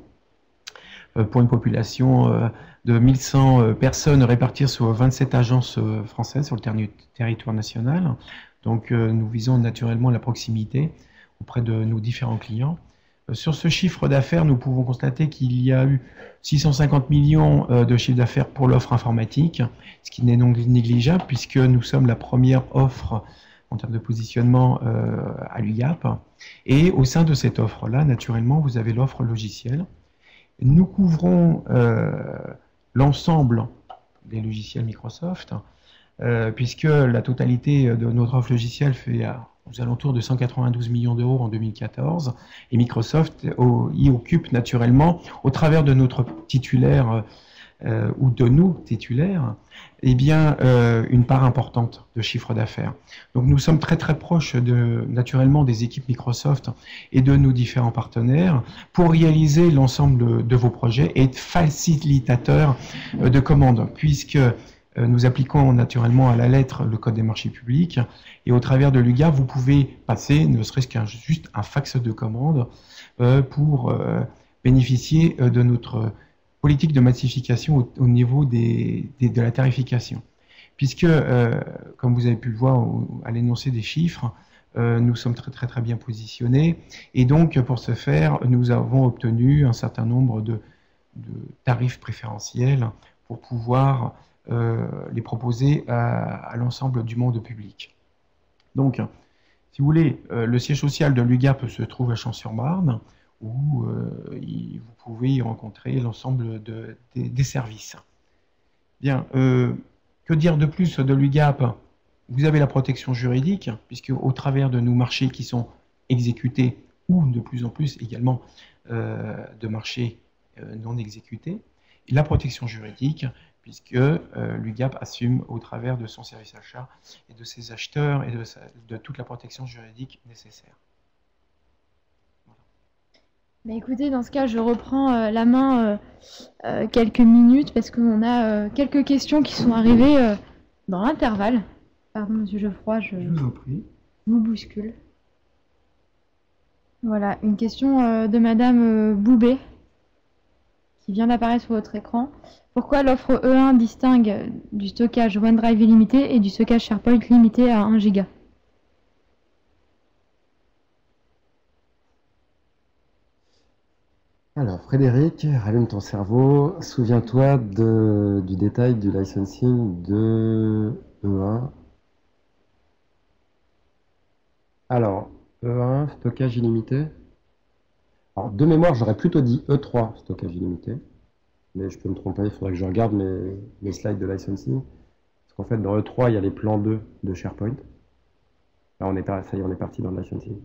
pour une population de mille cent personnes réparties sur vingt-sept agences françaises sur le ter territoire national. Donc nous visons naturellement la proximité auprès de nos différents clients. Sur ce chiffre d'affaires, nous pouvons constater qu'il y a eu six cent cinquante millions de chiffre d'affaires pour l'offre informatique, ce qui n'est donc négligeable puisque nous sommes la première offre en termes de positionnement à l'U G A P. Et au sein de cette offre-là, naturellement, vous avez l'offre logicielle. Nous couvrons euh, l'ensemble des logiciels Microsoft, euh, puisque la totalité de notre offre logicielle fait à, aux alentours de cent quatre-vingt-douze millions d'euros en deux mille quatorze, et Microsoft au, y occupe naturellement, au travers de notre titulaire, euh, ou de nos titulaires, eh bien, euh, une part importante de chiffre d'affaires. Donc nous sommes très très proches de, naturellement des équipes Microsoft et de nos différents partenaires pour réaliser l'ensemble de vos projets et être facilitateurs de commandes, puisque nous appliquons naturellement à la lettre le code des marchés publics et au travers de l'U G A, vous pouvez passer ne serait-ce qu'un juste un fax de commande euh, pour euh, bénéficier de notre politique de massification au, au niveau des, des, de la tarification. Puisque, euh, comme vous avez pu le voir au, à l'énoncé des chiffres, euh, nous sommes très, très très bien positionnés. Et donc, pour ce faire, nous avons obtenu un certain nombre de, de tarifs préférentiels pour pouvoir euh, les proposer à, à l'ensemble du monde public. Donc, si vous voulez, euh, le siège social de l'U G A P se trouve à Champs-sur-Marne, où euh, y, vous pouvez y rencontrer l'ensemble de, de, des services. Bien, euh, que dire de plus de l'U G A P? Vous avez la protection juridique, puisque au travers de nos marchés qui sont exécutés, ou de plus en plus également euh, de marchés euh, non exécutés, la protection juridique, puisque euh, l'U G A P assume au travers de son service achat et de ses acheteurs et de, sa, de toute la protection juridique nécessaire. Bah écoutez, dans ce cas, je reprends euh, la main euh, euh, quelques minutes parce qu'on a euh, quelques questions qui sont arrivées euh, dans l'intervalle. Pardon, monsieur Geffroy, je, je vous en prie. Vous bouscule. Voilà, une question euh, de madame euh, Boubet qui vient d'apparaître sur votre écran. Pourquoi l'offre E un distingue du stockage OneDrive illimité et du stockage SharePoint limité à un giga? Alors Frédéric, rallume ton cerveau, souviens-toi du détail du licensing de E un. Alors, E un, stockage illimité. Alors de mémoire, j'aurais plutôt dit E trois, stockage illimité. Mais je peux me tromper, il faudrait que je regarde mes, mes slides de licensing. Parce qu'en fait, dans E trois, il y a les plans deux de SharePoint. Là, on est, ça y est, on est parti dans le licensing.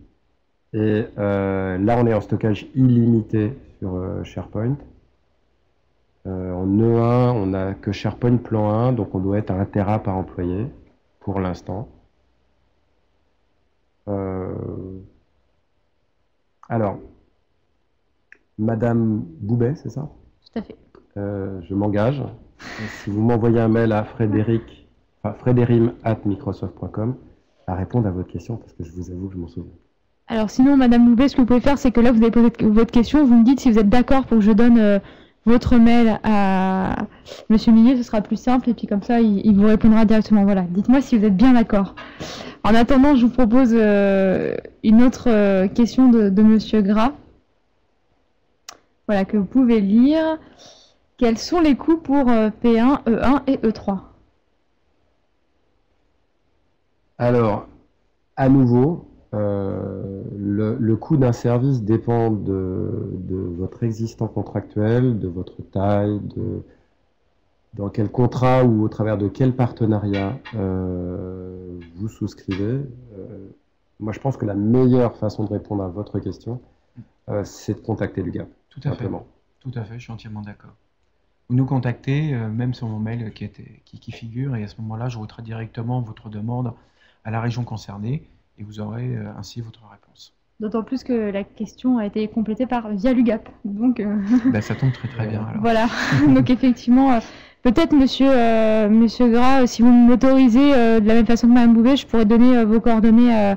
Et euh, là, on est en stockage illimité sur euh, SharePoint. Euh, en E un, on n'a que SharePoint plan un, donc on doit être à un téra par employé, pour l'instant. Euh... Alors, Madame Boubet, c'est ça? Tout à fait. Euh, je m'engage. Si vous m'envoyez un mail à Frédéric, enfin, frédérim arobase microsoft point com, à répondre à votre question, parce que je vous avoue que je m'en souviens. Alors sinon, Madame Boubet, ce que vous pouvez faire, c'est que là, vous avez posé votre question, vous me dites si vous êtes d'accord pour que je donne euh, votre mail à Monsieur Millet, ce sera plus simple, et puis comme ça, il, il vous répondra directement. Voilà, dites-moi si vous êtes bien d'accord. En attendant, je vous propose euh, une autre euh, question de, de Monsieur Gras, voilà, que vous pouvez lire. Quels sont les coûts pour euh, P un, E un et E trois? Alors, à nouveau... Euh, le, le coût d'un service dépend de, de votre existant contractuel, de votre taille, de, dans quel contrat ou au travers de quel partenariat euh, vous souscrivez. Euh, moi, je pense que la meilleure façon de répondre à votre question, euh, c'est de contacter l'U G A P. Tout à simplement. fait. Tout à fait, je suis entièrement d'accord. Vous nous contactez, euh, même sur mon mail qui, était, qui, qui figure, et à ce moment-là, je retraite directement votre demande à la région concernée, et vous aurez euh, ainsi votre réponse. D'autant plus que la question a été complétée par via l'U G A P. Donc, euh... ben, ça tombe très très bien. Alors. Voilà, donc effectivement, euh, peut-être monsieur, euh, monsieur Gras, si vous m'autorisez, euh, de la même façon que Mme Bouvet, je pourrais donner euh, vos coordonnées euh,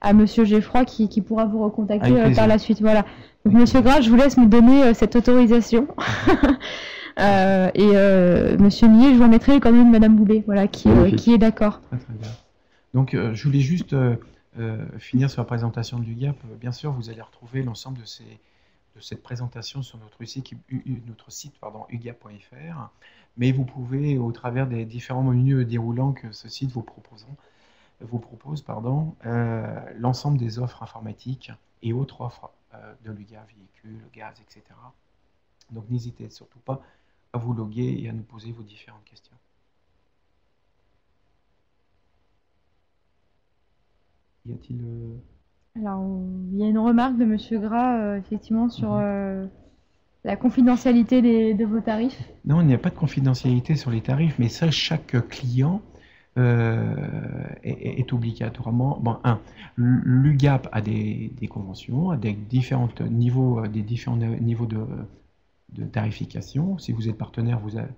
à monsieur Geffroy qui, qui pourra vous recontacter euh, par la suite. Voilà. Donc, monsieur Gras, je vous laisse me donner euh, cette autorisation. euh, et euh, monsieur Millet, je vous remettrai les coordonnées de Mme Bouvet, voilà, qui, euh, qui est d'accord. Très, très bien. Donc euh, je voulais juste... Euh... Euh, finir sur la présentation de l'U G A P. Bien sûr, vous allez retrouver l'ensemble de, de cette présentation sur notre site, notre site U G A P point F R, mais vous pouvez, au travers des différents menus déroulants que ce site vous, vous propose, pardon, euh, l'ensemble des offres informatiques et autres offres euh, de l'U G A P, véhicules, gaz, et cetera. Donc n'hésitez surtout pas à vous loguer et à nous poser vos différentes questions. Y a-t-il... Alors, il y a une remarque de M. Gras, euh, effectivement, sur mmh. euh, la confidentialité des, de vos tarifs. Non, il n'y a pas de confidentialité sur les tarifs, mais ça, chaque client euh, est, est obligatoirement... Bon, un, l'U G A P a des, des conventions, a des différents niveaux, des différents niveaux de, de tarification. Si vous êtes partenaire, vous avez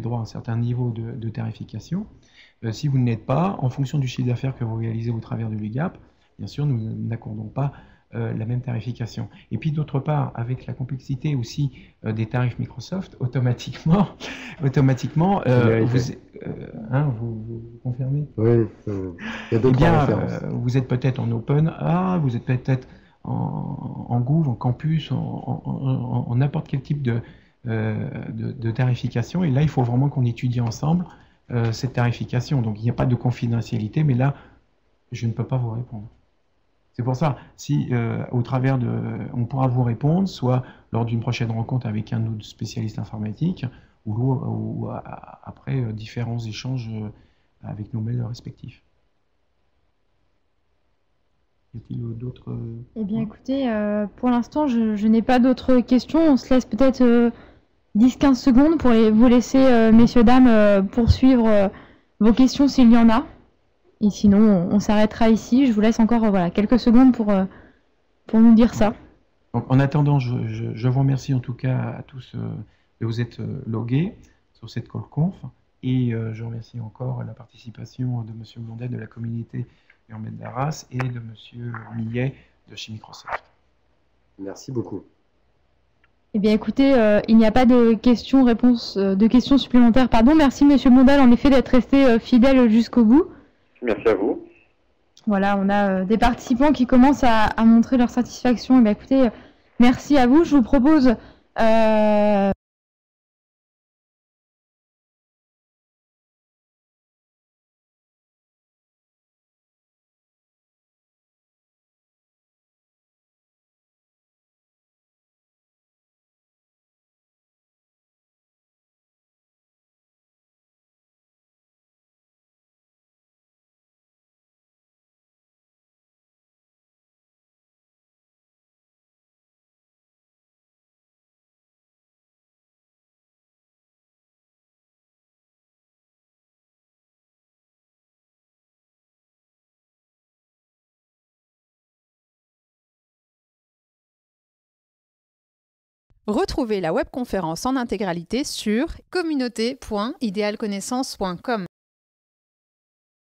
droit à un certain niveau de, de tarification. Euh, si vous ne l'êtes pas, en fonction du chiffre d'affaires que vous réalisez au travers de l'U G A P, bien sûr, nous n'accordons pas euh, la même tarification. Et puis d'autre part, avec la complexité aussi euh, des tarifs Microsoft, automatiquement, automatiquement, euh, vous, euh, hein, vous, vous confirmez ? Oui, euh, il y a d'autres références. Euh, vous êtes peut-être en OpenA, vous êtes peut-être en, en Gouv, en Campus, en, en, en, en n'importe quel type de, euh, de, de tarification. Et là, il faut vraiment qu'on étudie ensemble Euh, cette tarification. Donc il n'y a pas de confidentialité, mais là, je ne peux pas vous répondre. C'est pour ça, si euh, au travers de... On pourra vous répondre, soit lors d'une prochaine rencontre avec un autre spécialiste informatique, ou, ou, ou à, après euh, différents échanges avec nos mails respectifs. Y a-t-il d'autres... Eh bien écoutez, euh, pour l'instant, je, je n'ai pas d'autres questions. On se laisse peut-être... Euh... dix à quinze secondes pour les, vous laisser, euh, messieurs, dames, euh, poursuivre euh, vos questions s'il y en a. Et sinon, on, on s'arrêtera ici. Je vous laisse encore euh, voilà, quelques secondes pour, euh, pour nous dire ça. Donc, en attendant, je, je, je vous remercie en tout cas à tous euh, de vous être euh, logués sur cette call conf. Et euh, je remercie encore la participation de M. Blondel de la communauté urbaine d'Arras et de M. Millet de chez Microsoft. Merci beaucoup. Eh bien, écoutez, euh, il n'y a pas de questions, réponses, euh, de questions supplémentaires. Pardon, merci, Monsieur Blondel, en effet, d'être resté euh, fidèle jusqu'au bout. Merci à vous. Voilà, on a euh, des participants qui commencent à, à montrer leur satisfaction. Eh bien, écoutez, euh, merci à vous. Je vous propose... Euh Retrouvez la webconférence en intégralité sur communauté point idéal connaissance point com.